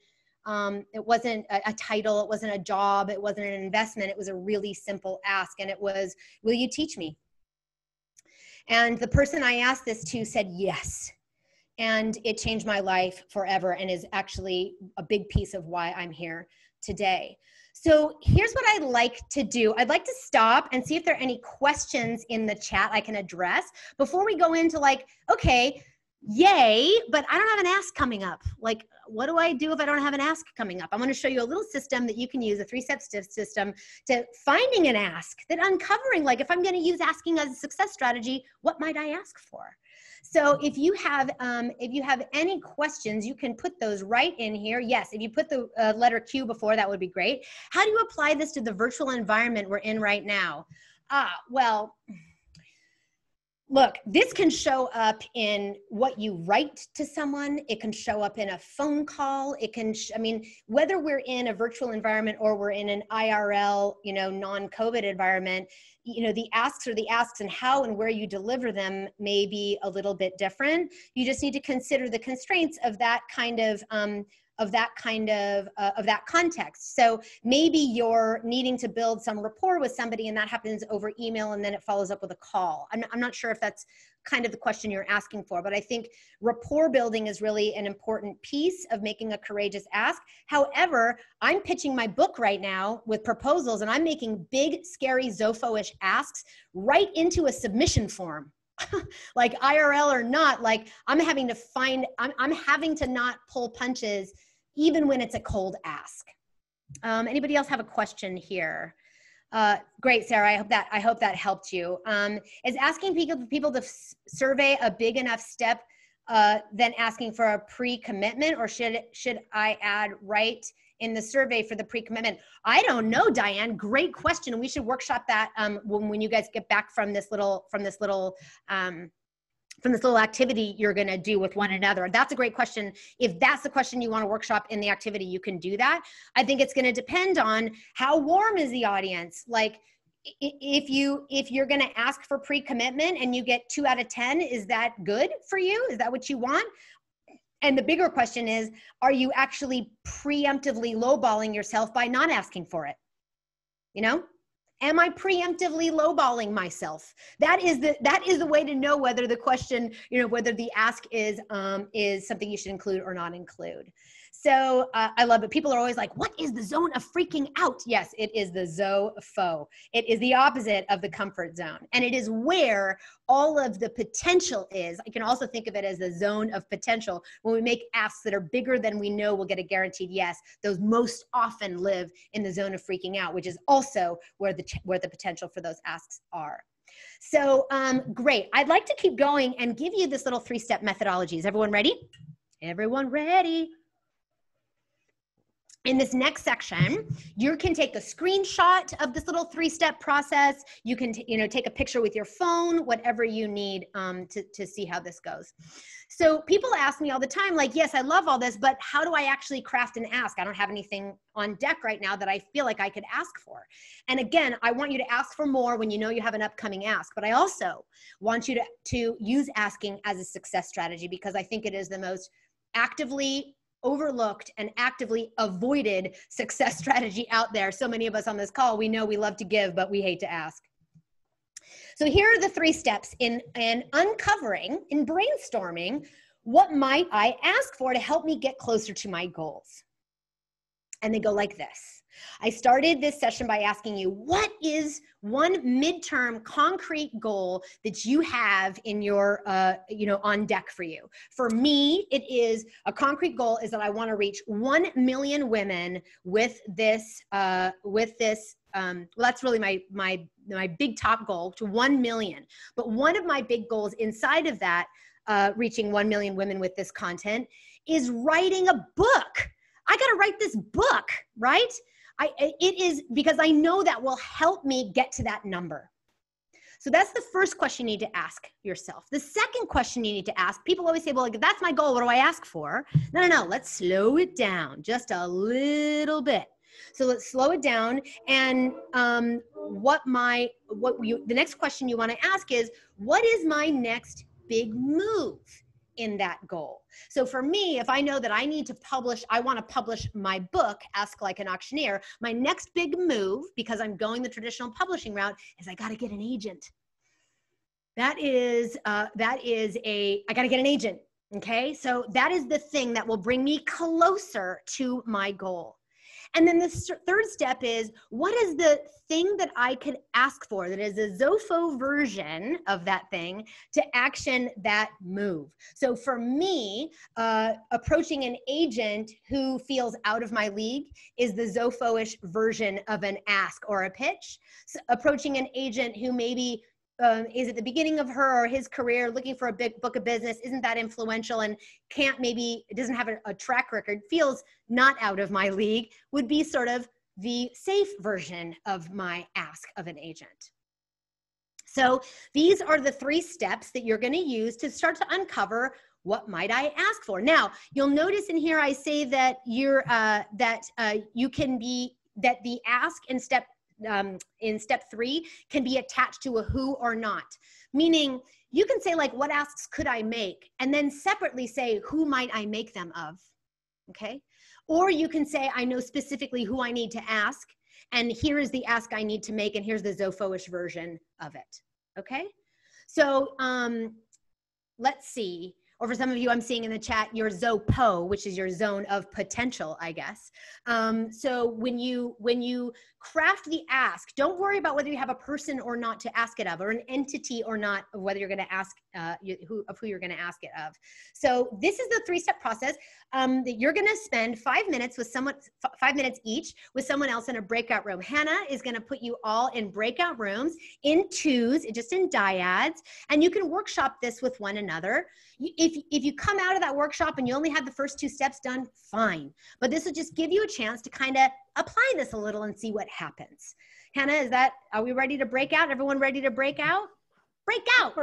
it wasn't a title. It wasn't a job. It wasn't an investment. It was a really simple ask. And it was, will you teach me? And the person I asked this to said yes. And it changed my life forever and is actually a big piece of why I'm here today. So here's what I'd like to do. I'd like to stop and see if there are any questions in the chat I can address before we go into like, okay, yay, but I don't have an ask coming up. Like, what do I do if I don't have an ask coming up? I'm going to show you a little system that you can use, a three-step system to finding an ask, that uncovering, like if I'm going to use asking as a success strategy, what might I ask for? So if you have any questions, you can put those right in here. Yes, if you put the letter Q before, that would be great. How do you apply this to the virtual environment we're in right now? Well, look, this can show up in what you write to someone. It can show up in a phone call. It can, I mean, whether we're in a virtual environment or we're in an IRL, you know, non-COVID environment, you know, the asks are the asks, and how and where you deliver them may be a little bit different. You just need to consider the constraints of that context. So maybe you're needing to build some rapport with somebody, and that happens over email, and then it follows up with a call. I'm not sure if that's kind of the question you're asking for, but I think rapport building is really an important piece of making a courageous ask. However, I'm pitching my book right now with proposals, and I'm making big, scary, ZOFO-ish asks right into a submission form. Like IRL or not, like I'm having to find, I'm having to not pull punches even when it's a cold ask. Anybody else have a question here? Great, Sarah, I hope that helped you. Is asking people to survey a big enough step than asking for a pre-commitment, or should I add right in the survey for the pre-commitment? I don't know, Diane. Great question. We should workshop that when you guys get back from this little activity you're going to do with one another. That's a great question. If that's the question you want to workshop in the activity, you can do that. I think it's going to depend on how warm is the audience. Like, if you're going to ask for pre-commitment and you get 2 out of 10, is that good for you? Is that what you want? And the bigger question is, are you actually preemptively lowballing yourself by not asking for it? You know, am I preemptively lowballing myself? That is the way to know whether the question, you know, whether the ask is something you should include or not include. So I love it. People are always like, what is the zone of freaking out? Yes, it is the ZOFO. It is the opposite of the comfort zone. And it is where all of the potential is. I can also think of it as the zone of potential. When we make asks that are bigger than we know we'll get a guaranteed yes, those most often live in the zone of freaking out, which is also where the potential for those asks are. So great. I'd like to keep going and give you this little three-step methodology. Is everyone ready? Everyone ready? In this next section, you can take a screenshot of this little three-step process. You can, take a picture with your phone, whatever you need to see how this goes. So people ask me all the time, like, yes, I love all this, but how do I actually craft an ask? I don't have anything on deck right now that I feel like I could ask for. And again, I want you to ask for more when you know you have an upcoming ask, but I also want you to use asking as a success strategy, because I think it is the most actively overlooked and actively avoided success strategy out there. So many of us on this call, we know we love to give, but we hate to ask. So here are the three steps in uncovering, in brainstorming, what might I ask for to help me get closer to my goals? And they go like this. I started this session by asking you, what is one midterm concrete goal that you have in your, on deck for you? For me, it is a concrete goal is that I want to reach 1 million women with this, well, that's really my big top goal, to 1 million. But one of my big goals inside of that reaching 1 million women with this content, is writing a book. I got to write this book, right? It is because I know that will help me get to that number. So that's the first question you need to ask yourself. The second question you need to ask, people always say, well, like, that's my goal. What do I ask for? No, no, no. Let's slow it down just a little bit. So let's slow it down. And the next question you want to ask is, what is my next big move in that goal? So for me, if I know that I need to publish, I want to publish my book, Ask Like an Auctioneer, my next big move, because I'm going the traditional publishing route, is I got to get an agent. I got to get an agent, okay? So that is the thing that will bring me closer to my goal. And then the third step is, what is the thing that I could ask for that is a ZOFO version of that thing to action that move? So for me, approaching an agent who feels out of my league is the ZOFO-ish version of an ask or a pitch. So approaching an agent who maybe is at the beginning of her or his career, looking for a big book of business, isn't that influential and can't maybe, doesn't have a track record, feels not out of my league, would be sort of the safe version of my ask of an agent. So these are the three steps that you're going to use to start to uncover what might I ask for. Now, you'll notice in here I say that the ask in step three can be attached to a who or not, meaning you can say like, what asks could I make? And then separately say, who might I make them of? Okay. Or you can say, I know specifically who I need to ask, and here is the ask I need to make, and here's the ZOFO-ish version of it. Okay. So let's see. Or for some of you, I'm seeing in the chat, your ZOPO, which is your zone of potential, I guess. So when you craft the ask, don't worry about whether you have a person or not to ask it of, or an entity or not, of whether you're going to ask who you're going to ask it of. So this is the three-step process that you're going to spend 5 minutes with someone, 5 minutes each with someone else in a breakout room. Hannah is going to put you all in breakout rooms in twos, just in dyads, and you can workshop this with one another. If you come out of that workshop and you only have the first two steps done, fine. But this will just give you a chance to kind of apply this a little and see what happens. Hannah, are we ready to break out? Everyone ready to break out? Break out.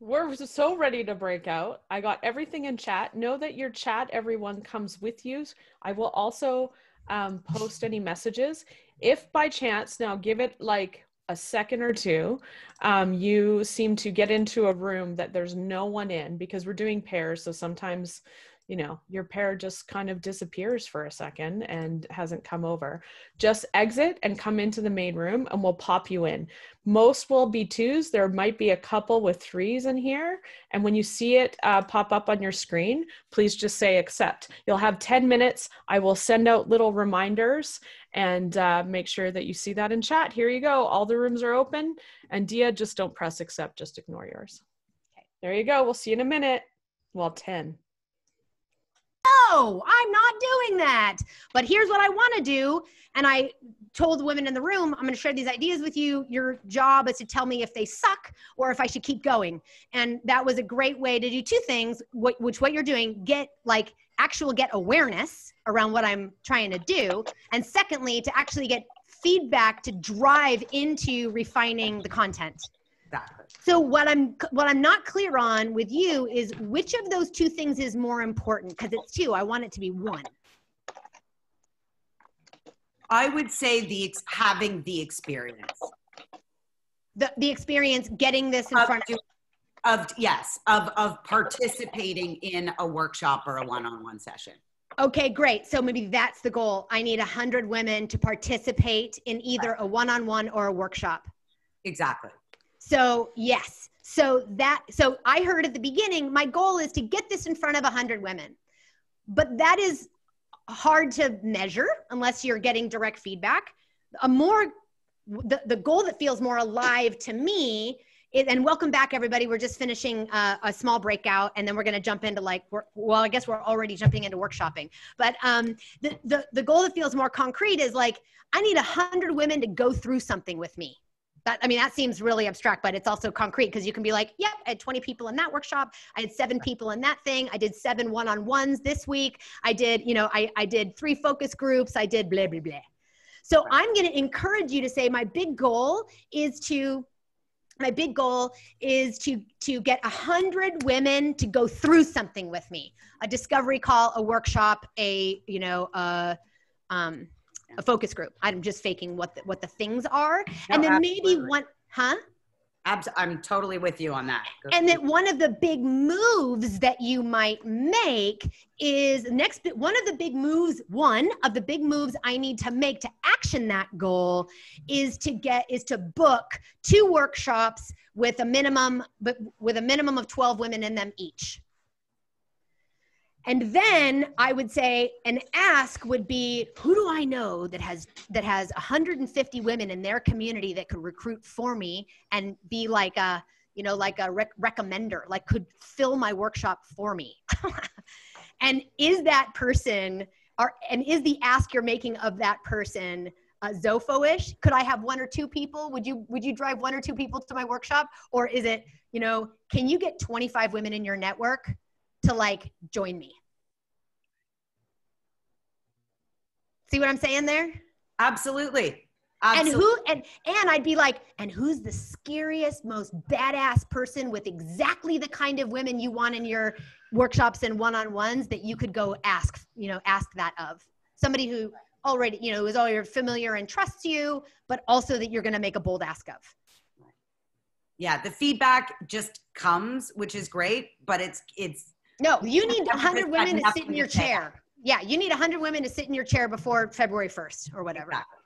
We're so ready to break out. I got everything in chat. Know that your chat, everyone, comes with you. I will also post any messages. If by chance, now give it like a second or two, you seem to get into a room that there's no one in, because we're doing pairs. So sometimes, you know, your pair just kind of disappears for a second and hasn't come over. Just exit and come into the main room and we'll pop you in. Most will be twos. There might be a couple with threes in here. And when you see it pop up on your screen, please just say accept. You'll have 10 minutes. I will send out little reminders and make sure that you see that in chat. Here you go. All the rooms are open. And Dia, just don't press accept. Just ignore yours. Okay. There you go. We'll see you in a minute. Well, 10. No, I'm not doing that. But here's what I want to do. And I told the women in the room, I'm going to share these ideas with you. Your job is to tell me if they suck or if I should keep going. And that was a great way to do two things, what you're doing, get awareness around what I'm trying to do. And secondly, to actually get feedback to drive into refining the content. So what I'm not clear on with you is which of those two things is more important, because it's two. I want it to be one. I would say having the experience. The experience getting this in front of yes, of participating in a workshop or a one-on-one session. Okay, great. So maybe that's the goal. I need 100 women to participate in either a one-on-one or a workshop. Exactly. So yes, so I heard at the beginning, my goal is to get this in front of 100 women, but that is hard to measure unless you're getting direct feedback. The goal that feels more alive to me is, and welcome back everybody, we're just finishing a small breakout and then we're going to jump into I guess we're already jumping into workshopping, but the goal that feels more concrete is like, I need 100 women to go through something with me. That, I mean, that seems really abstract, but it's also concrete because you can be like, yep, I had 20 people in that workshop. I had 7 people in that thing. I did 7 one-on-ones this week. I did, you know, I did 3 focus groups. I did blah, blah, blah. So I'm going to encourage you to say, my big goal is to get 100 women to go through something with me, a discovery call, a workshop, a, you know, a focus group. I'm just faking what the things are. No, and then absolutely. Maybe one, huh? I'm totally with you on that. Go and that one of the big moves that you might make is next, one of the big moves I need to make to action that goal is to book 2 workshops with a minimum, of 12 women in them each. And then I would say an ask would be, who do I know that has 150 women in their community that could recruit for me and be like a, you know, like a recommender, like could fill my workshop for me? And is that person, and is the ask you're making of that person ZOFO-ish? Could I have 1 or 2 people? Would you drive 1 or 2 people to my workshop? Or is it, you know, can you get 25 women in your network to like join me? See what I'm saying there? Absolutely. Absolutely. And I'd be like, and who's the scariest, most badass person with exactly the kind of women you want in your workshops and one-on-ones that you could go ask that of? Somebody who already, you know, is all you're familiar and trusts you, but also that you're going to make a bold ask of. Yeah. The feedback just comes, which is great, but it's, no, you need 100 women to sit in your chair. Yeah, you need 100 women to sit in your chair before February 1st or whatever. Exactly.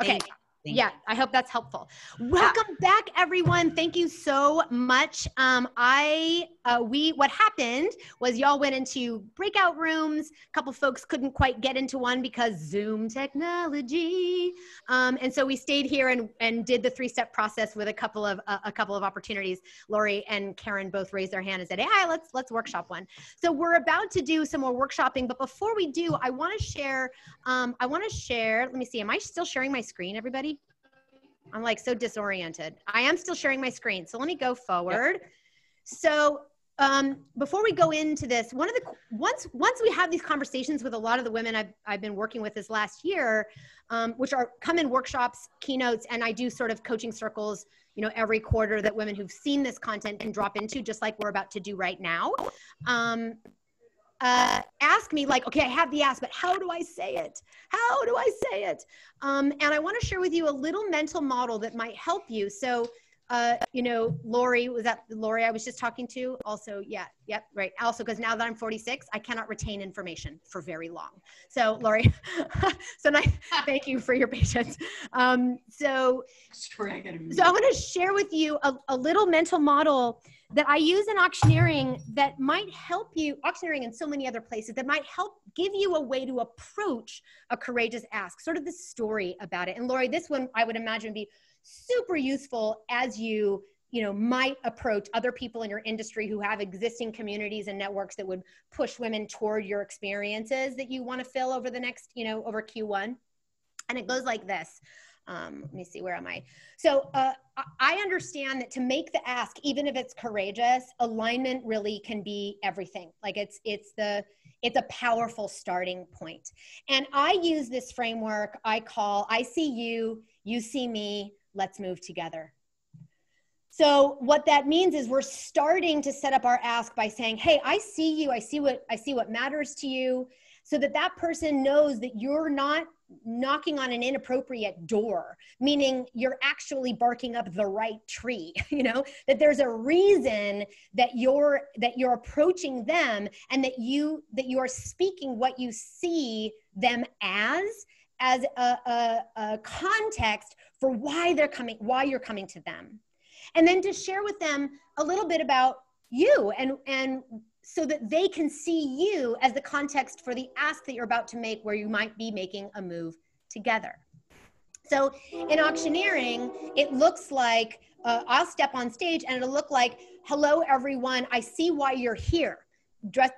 Okay. Thank you. Yeah, I hope that's helpful. Welcome back, everyone. Thank you so much. What happened was y'all went into breakout rooms. A couple folks couldn't quite get into one because Zoom technology. And so we stayed here and did the 3-step process with a couple of opportunities. Lori and Karen both raised their hand and said, hey, let's workshop one. So we're about to do some more workshopping, but before we do, I want to share, let me see, am I still sharing my screen, everybody? I'm like so disoriented. I am still sharing my screen. So let me go forward. Yep. So before we go into this, once we have these conversations with a lot of the women I've been working with this last year, which come in workshops, keynotes, and I do sort of coaching circles, you know, every quarter that women who've seen this content can drop into, just like we're about to do right now. Ask me like, okay, I have the ask, but how do I say it? How do I say it? And I want to share with you a little mental model that might help you. So, you know, Lori, was that Lori I was just talking to? Also, yeah, yep, right. Also, because now that I'm 46, I cannot retain information for very long. So, Lori, so nice. Thank you for your patience. So I want to share with you a little mental model that I use in auctioneering that might help you, auctioneering and so many other places, that might help give you a way to approach a courageous ask, sort of the story about it. And Lori, this one I would imagine would be super useful as you might approach other people in your industry who have existing communities and networks that would push women toward your experiences that you want to fill over the next, over Q1. And it goes like this. Let me see, where am I? So I understand that to make the ask, even if it's courageous, alignment really can be everything. Like it's a powerful starting point. And I use this framework I call, I see you, you see me, let's move together. So what that means is we're starting to set up our ask by saying, hey, I see you, I see what matters to you, so that that person knows that you're not knocking on an inappropriate door, meaning you're actually barking up the right tree, that there's a reason that you're approaching them, and that you are speaking what you see them as a context for why they're coming, why you're coming to them. And then to share with them a little bit about you, and so that they can see you as the context for the ask that you're about to make, where you might be making a move together. So in auctioneering, it looks like I'll step on stage and it'll look like, hello, everyone. I see why you're here.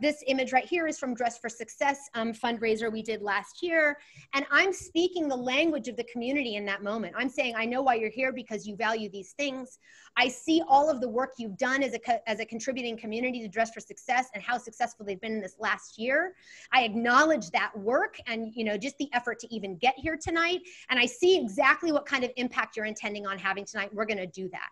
this image right here is from Dress for Success fundraiser we did last year. And I'm speaking the language of the community in that moment. I'm saying, I know why you're here because you value these things. I see all of the work you've done as a contributing community to Dress for Success and how successful they've been in this last year. I acknowledge that work and, you know, just the effort to even get here tonight. And I see exactly what kind of impact you're intending on having tonight. We're going to do that.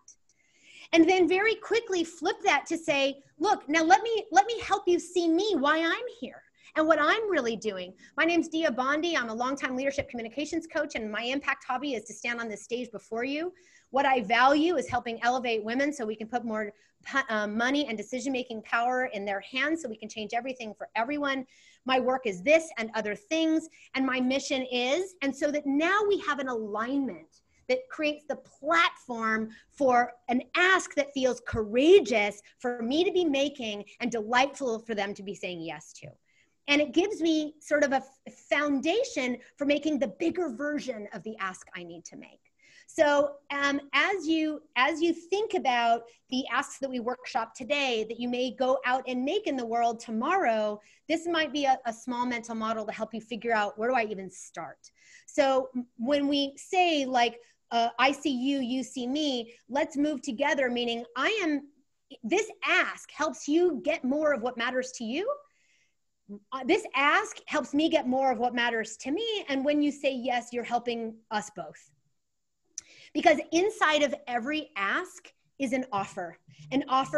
And then very quickly flip that to say, look, now let me help you see me, why I'm here and what I'm really doing. My name's Dia Bondi. I'm a longtime leadership communications coach, and my impact hobby is to stand on this stage before you. What I value is helping elevate women so we can put more money and decision-making power in their hands so we can change everything for everyone. My work is this and other things, and my mission is, and so that now we have an alignment that creates the platform for an ask that feels courageous for me to be making and delightful for them to be saying yes to. And it gives me sort of a foundation for making the bigger version of the ask I need to make. So as you think about the asks that we workshop today that you may go out and make in the world tomorrow, this might be a small mental model to help you figure out, where do I even start? So when we say like, I see you, you see me, let's move together, meaning this ask helps you get more of what matters to you. This ask helps me get more of what matters to me. And when you say yes, you're helping us both. Because inside of every ask is an offer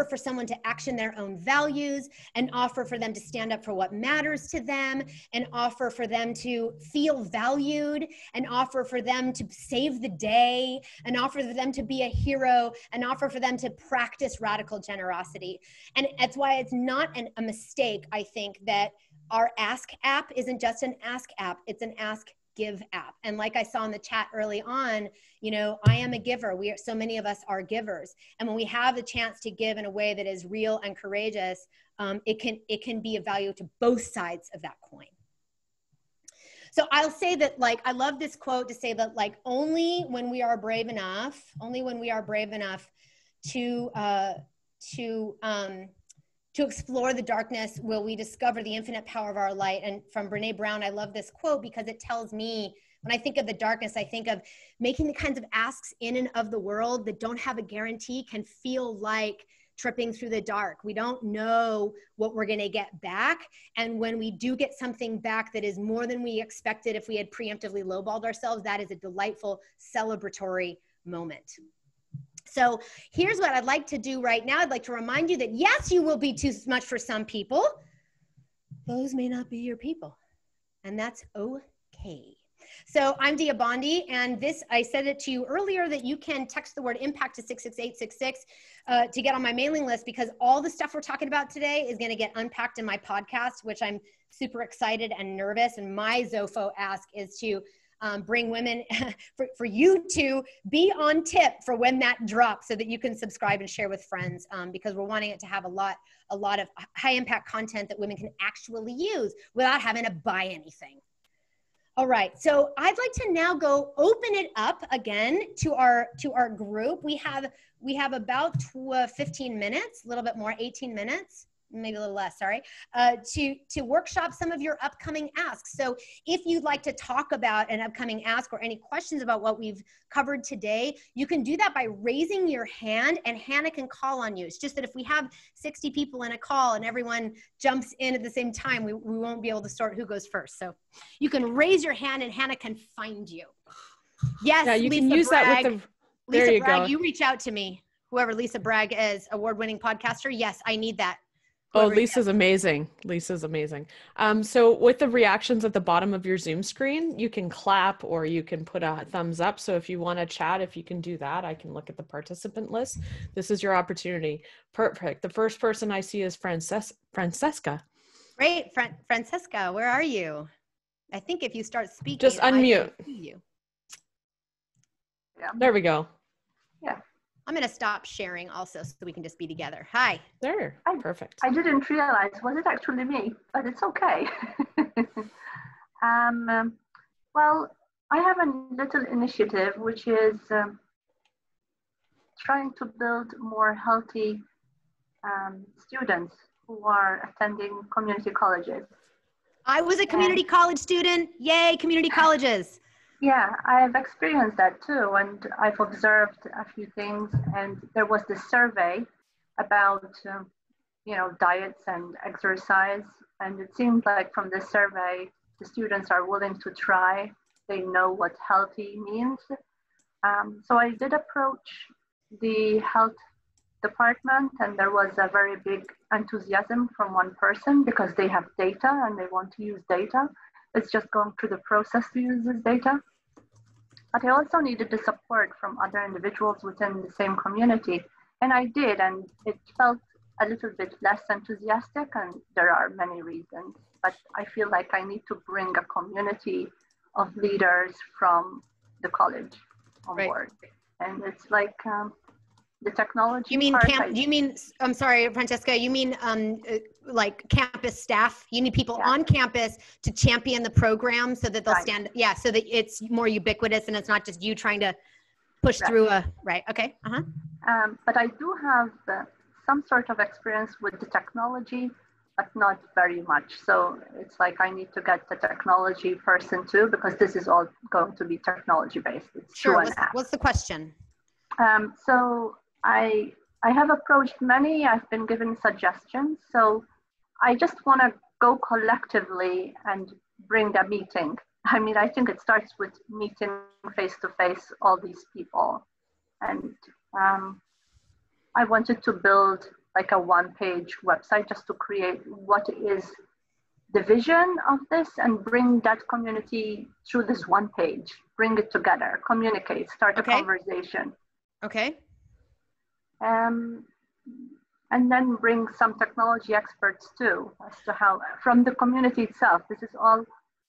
for someone to action their own values, an offer for them to stand up for what matters to them, an offer for them to feel valued, an offer for them to save the day, an offer for them to be a hero, an offer for them to practice radical generosity. And that's why it's not a mistake, I think, that our ask app isn't just an ask app, it's an ask give app. And like I saw in the chat early on, you know, I am a giver. So many of us are givers. And when we have the chance to give in a way that is real and courageous, it can be a value to both sides of that coin. So I'll say that, like, I love this quote to say that, like, only when we are brave enough to explore the darkness will we discover the infinite power of our light. And from Brené Brown, I love this quote because it tells me, when I think of the darkness, I think of making the kinds of asks in and of the world that don't have a guarantee can feel like tripping through the dark. We don't know what we're going to get back. And when we do get something back that is more than we expected, if we had preemptively lowballed ourselves, that is a delightful celebratory moment. So here's what I'd like to do right now. I'd like to remind you that yes, you will be too much for some people. Those may not be your people, and that's okay. So I'm Dia Bondi, and this, I said it to you earlier that you can text the word impact to 66866 to get on my mailing list, because all the stuff we're talking about today is going to get unpacked in my podcast, which I'm super excited and nervous. And my ZOFO ask is to bring women for you to be on tip for when that drops so that you can subscribe and share with friends, because we're wanting it to have a lot of high impact content that women can actually use without having to buy anything. All right, so I'd like to now go open it up again to our group. We have about 15 minutes, a little bit more, 18 minutes. Maybe a little less, sorry, to workshop some of your upcoming asks. So if you'd like to talk about an upcoming ask or any questions about what we've covered today, you can do that by raising your hand, and Hannah can call on you. It's just that if we have 60 people in a call and everyone jumps in at the same time, we won't be able to sort who goes first. So you can raise your hand and Hannah can find you. Yes, yeah, you Lisa can use Bragg. That with the, there Lisa you Bragg, go. You reach out to me, whoever Lisa Bragg is, award-winning podcaster. Yes, I need that. Oh, Lisa's amazing. Lisa's amazing. So with the reactions at the bottom of your Zoom screen, you can clap or you can put a thumbs up. So if you want to chat, if you can do that, I can look at the participant list. This is your opportunity. Perfect. The first person I see is Francesca. Great. Francesca, where are you? I think if you start speaking, just unmute. I see you. Yeah. There we go. Yeah. I'm going to stop sharing also so we can just be together. Hi. There. Perfect. I didn't realize. Was it actually me? But it's okay. Well, I have a little initiative, which is trying to build more healthy students who are attending community colleges. I was a community college student. Yay, community colleges. Yeah, I've experienced that too. And I've observed a few things. And there was this survey about, you know, diets and exercise. And it seemed like from this survey, the students are willing to try. They know what healthy means. So I did approach the health department, and there was a very big enthusiasm from one person because they have data and they want to use data. It's just going through the process to use this data. But I also needed the support from other individuals within the same community. And I did, and it felt a little bit less enthusiastic, and there are many reasons. But I feel like I need to bring a community of leaders from the college on board. And it's like the technology. You mean I'm sorry, Francesca, you mean like campus staff? You need people on campus to champion the program so that they'll stand, so that it's more ubiquitous and it's not just you trying to push through a, but I do have some sort of experience with the technology, but not very much. So it's like I need to get the technology person too, because this is all going to be technology based. It's sure, what's the question? So I have approached many, I've been given suggestions. So I just want to go collectively and bring a meeting. I mean, I think it starts with meeting face to face all these people. And I wanted to build like a one-page website just to create what is the vision of this and bring that community through this one page, bring it together, communicate, start a conversation. Okay. And then bring some technology experts too, as to how, from the community itself, this is all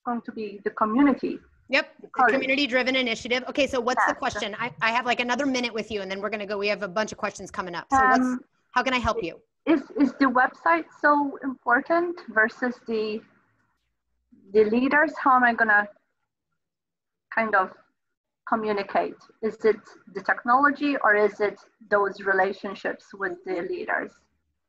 going to be the community. Yep, community-driven initiative. Okay, so what's the question? I have like another minute with you, and then we're gonna go, we have a bunch of questions coming up. So how can I help you? Is the website so important versus the leaders? How am I gonna kind of communicate? Is it the technology or is it those relationships with the leaders?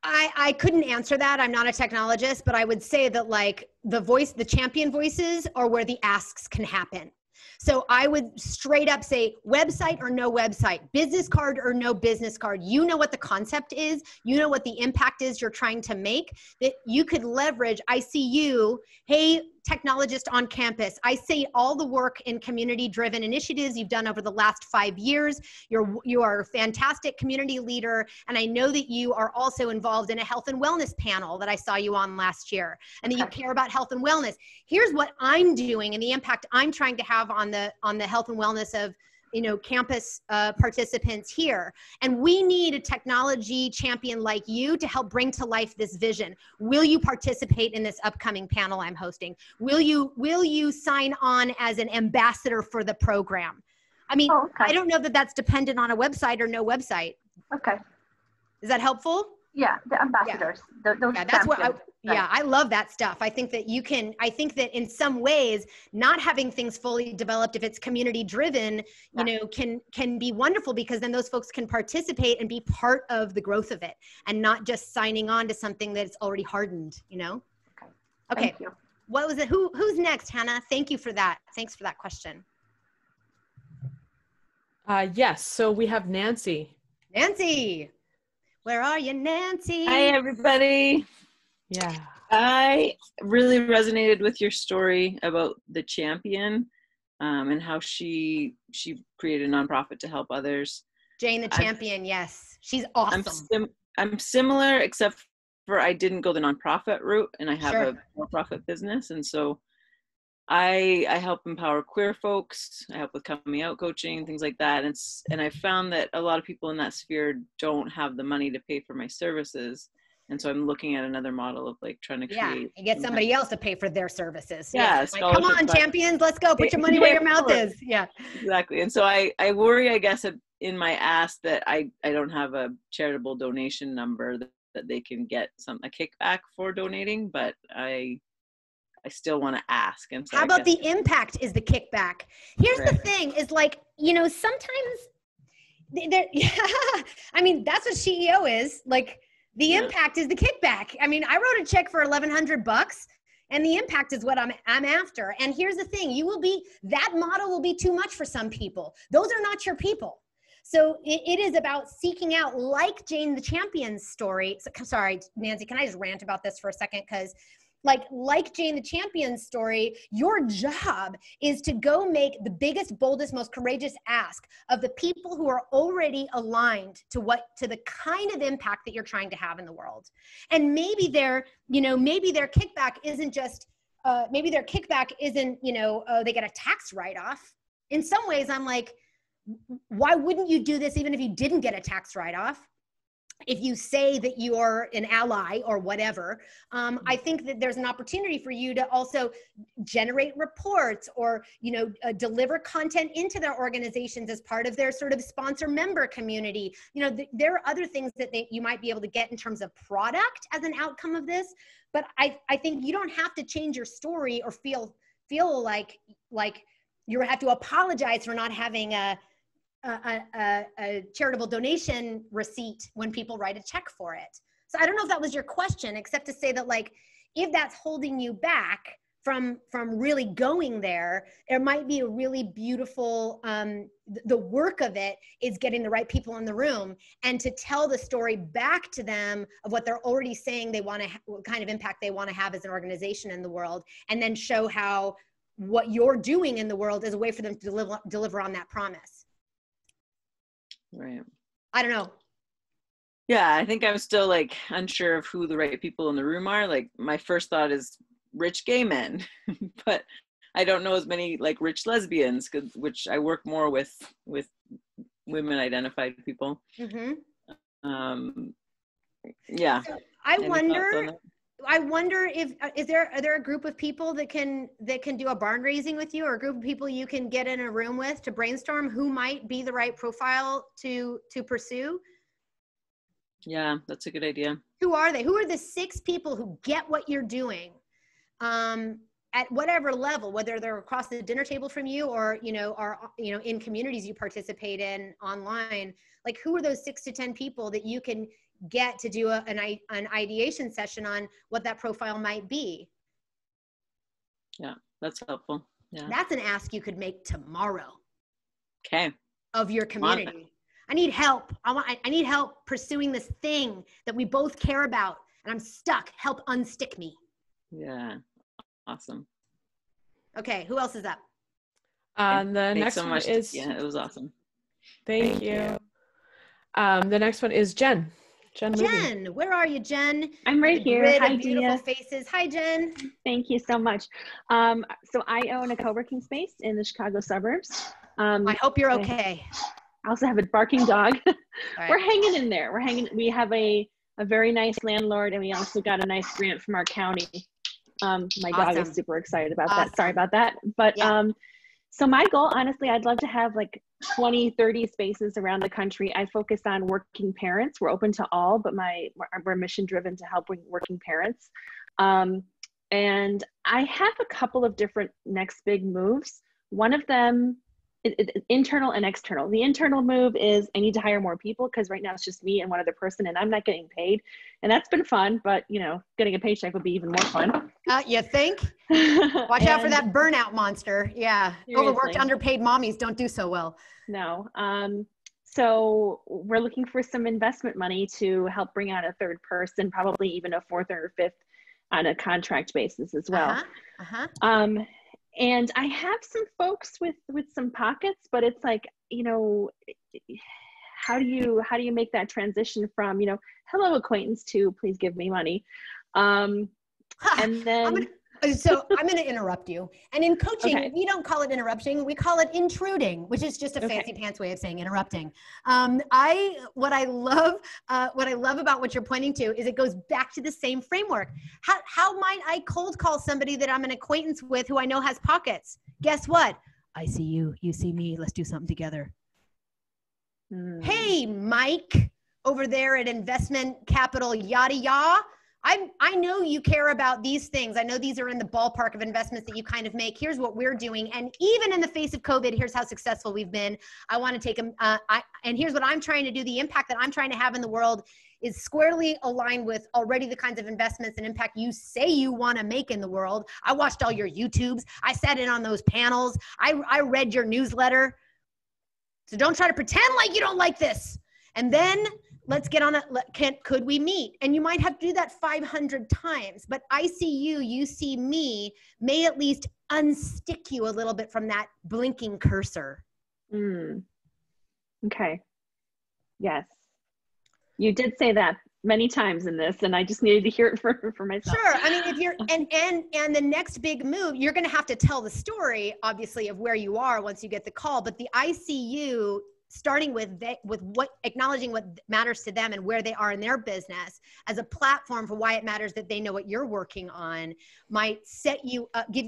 I couldn't answer that. I'm not a technologist, but I would say that like the champion voices are where the asks can happen. So I would straight up say website or no website, business card or no business card. You know what the concept is. You know what the impact is you're trying to make, that you could leverage. I see you, hey, technologist on campus. I see all the work in community-driven initiatives you've done over the last 5 years. You are a fantastic community leader, and I know that you are also involved in a health and wellness panel that I saw you on last year, and that you care about health and wellness. Here's what I'm doing and the impact I'm trying to have on the health and wellness of campus participants here. And we need a technology champion like you to help bring to life this vision. Will you participate in this upcoming panel I'm hosting? Will you sign on as an ambassador for the program? I mean, I don't know that that's dependent on a website or no website. Okay. Is that helpful? Yeah, the ambassadors. Yeah, that's what I love that stuff. I think that you can, I think that in some ways, not having things fully developed, if it's community driven, can be wonderful, because then those folks can participate and be part of the growth of it and not just signing on to something that's already hardened, Okay. Thank you. What was it? Who's next, Hannah? Thank you for that. Thanks for that question. Yes. So we have Nancy. Nancy. Where are you, Nancy? Hi, everybody. Yeah. I really resonated with your story about the champion and how she created a nonprofit to help others. Jane, the champion, yes. She's awesome. I'm similar, except for I didn't go the nonprofit route, and I have a nonprofit business. And so I help empower queer folks. I help with coming out coaching, things like that. And I found that a lot of people in that sphere don't have the money to pay for my services. And so I'm looking at another model of like trying to create. And get somebody else to pay for their services. Yeah. Like, come on, champions, let's go. Put your money where your mouth is. Yeah. Exactly. And so I worry, I guess, in my ask that I don't have a charitable donation number that they can get a kickback for donating, but I still want to ask. And so how about the impact is the kickback? Here's the thing is like, sometimes I mean, that's what SheEO is like. The impact is the kickback. I mean, I wrote a check for $1,100 and the impact is what I'm after. And here's the thing, you will be, that model will be too much for some people. Those are not your people. So it is about seeking out, like Jane the Champion's story. So, sorry, Nancy, can I just rant about this for a second? Because like Jane the Champion's story, your job is to go make the biggest, boldest, most courageous ask of the people who are already aligned to the kind of impact that you're trying to have in the world. And maybe their kickback isn't just, they get a tax write-off. In some ways, I'm like, why wouldn't you do this even if you didn't get a tax write-off? If you say that you are an ally or whatever, I think that there's an opportunity for you to also generate reports or, deliver content into their organizations as part of their sort of sponsor member community. You know, there are other things that you might be able to get in terms of product as an outcome of this, but I think you don't have to change your story or feel like you have to apologize for not having a charitable donation receipt when people write a check for it. So I don't know if that was your question, except to say that, like, if that's holding you back from really going there, there might be a really beautiful, the work of it is getting the right people in the room and to tell the story back to them of what they're already saying they want to, what kind of impact they want to have as an organization in the world, and then show how what you're doing in the world is a way for them to deliver on that promise. Right. I don't know. Yeah, I think I'm still like unsure of who the right people in the room are. Like my first thought is rich gay men, but I don't know as many like rich lesbians, which I work more with women identified people. Mm-hmm. Yeah. So I wonder if are there a group of people that can do a barn raising with you, or a group of people you can get in a room with to brainstorm who might be the right profile to pursue? Yeah, that's a good idea. Who are they? Who are the 6 people who get what you're doing at whatever level, whether they're across the dinner table from you or are in communities you participate in online? Like, who are those 6 to 10 people that you can get to do an ideation session on what that profile might be? Yeah, that's helpful. Yeah. That's an ask you could make tomorrow. Okay. Of your community. I need help. I need help pursuing this thing that we both care about, and I'm stuck. Help unstick me. Yeah. Awesome. Okay. Who else is up? The next one is, yeah, it was awesome. Thank you. The next one is Jen. Jen, where are you, Jen? I'm right here. Hi, beautiful faces. Hi, Jen. Thank you so much. So I own a co-working space in the Chicago suburbs. I hope you're okay. I also have a barking dog. Right. We're hanging in there. We're hanging. We have a very nice landlord, and we also got a nice grant from our county. My awesome. Dog is super excited about awesome. That. Sorry about that. But yeah. So my goal, honestly, I'd love to have like 20, 30 spaces around the country. I focus on working parents. We're open to all, but we're mission driven to help working parents. And I have a couple of different next big moves. One of them, internal and external. The internal move is I need to hire more people, because right now it's just me and one other person and I'm not getting paid. And that's been fun, but getting a paycheck would be even more fun. You think? Watch out for that burnout monster. Yeah. Seriously. Overworked, underpaid mommies don't do so well. No. So we're looking for some investment money to help bring out a third person, probably even a fourth or fifth on a contract basis as well. Uh-huh. And I have some folks with some pockets, but it's like, how do you make that transition from, hello acquaintance to please give me money. And then I'm going to interrupt you. And in coaching, we don't call it interrupting. We call it intruding, which is just a fancy pants way of saying interrupting. What I love about what you're pointing to is it goes back to the same framework. How might I cold call somebody that I'm an acquaintance with who I know has pockets? Guess what? I see you. You see me. Let's do something together. Mm. Hey, Mike, over there at Investment Capital, yada, yada. I know you care about these things. I know these are in the ballpark of investments that you kind of make. Here's what we're doing. And even in the face of COVID, here's how successful we've been. I want to take them. And here's what I'm trying to do. The impact that I'm trying to have in the world is squarely aligned with already the kinds of investments and impact you say you want to make in the world. I watched all your YouTubes. I sat in on those panels. I read your newsletter. So don't try to pretend like you don't like this. And then let's get on it. Could we meet? And you might have to do that 500 times, but I see you, you see me, may at least unstick you a little bit from that blinking cursor. Mm. Okay. Yes. You did say that many times in this, and I just needed to hear it for myself. Sure. I mean, if you're, and the next big move, you're going to have to tell the story, obviously, of where you are once you get the call, but the I see you, starting with what, acknowledging what matters to them and where they are in their business as a platform for why it matters that they know what you're working on, might set you up, give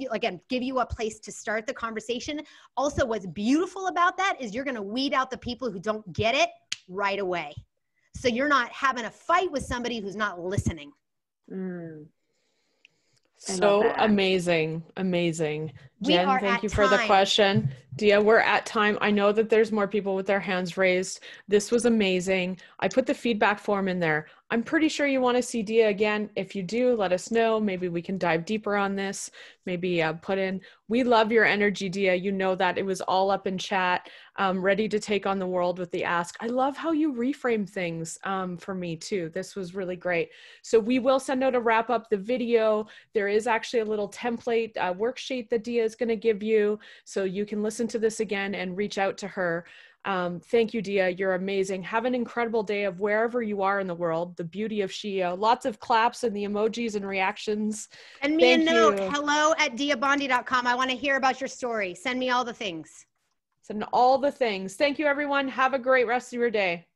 you a place to start the conversation. Also, what's beautiful about that is you're going to weed out the people who don't get it right away. So you're not having a fight with somebody who's not listening. Mm. So amazing. Amazing. Jen, thank you for the question. Dia, we're at time. I know that there's more people with their hands raised. This was amazing. I put the feedback form in there. I'm pretty sure you want to see Dia again. If you do, let us know. Maybe we can dive deeper on this. Maybe put in, we love your energy, Dia. You know that it was all up in chat, ready to take on the world with the ask. I love how you reframe things for me too. This was really great. So we will send out a wrap up the video. There is actually a little template worksheet that Dia is going to give you. So you can listen to this again and reach out to her. Thank you, Dia. You're amazing. Have an incredible day of wherever you are in the world. The beauty of SheEO. Lots of claps and the emojis and reactions. And me thank a note, you. hello@diabondi.com. I want to hear about your story. Send me all the things. Send all the things. Thank you, everyone. Have a great rest of your day.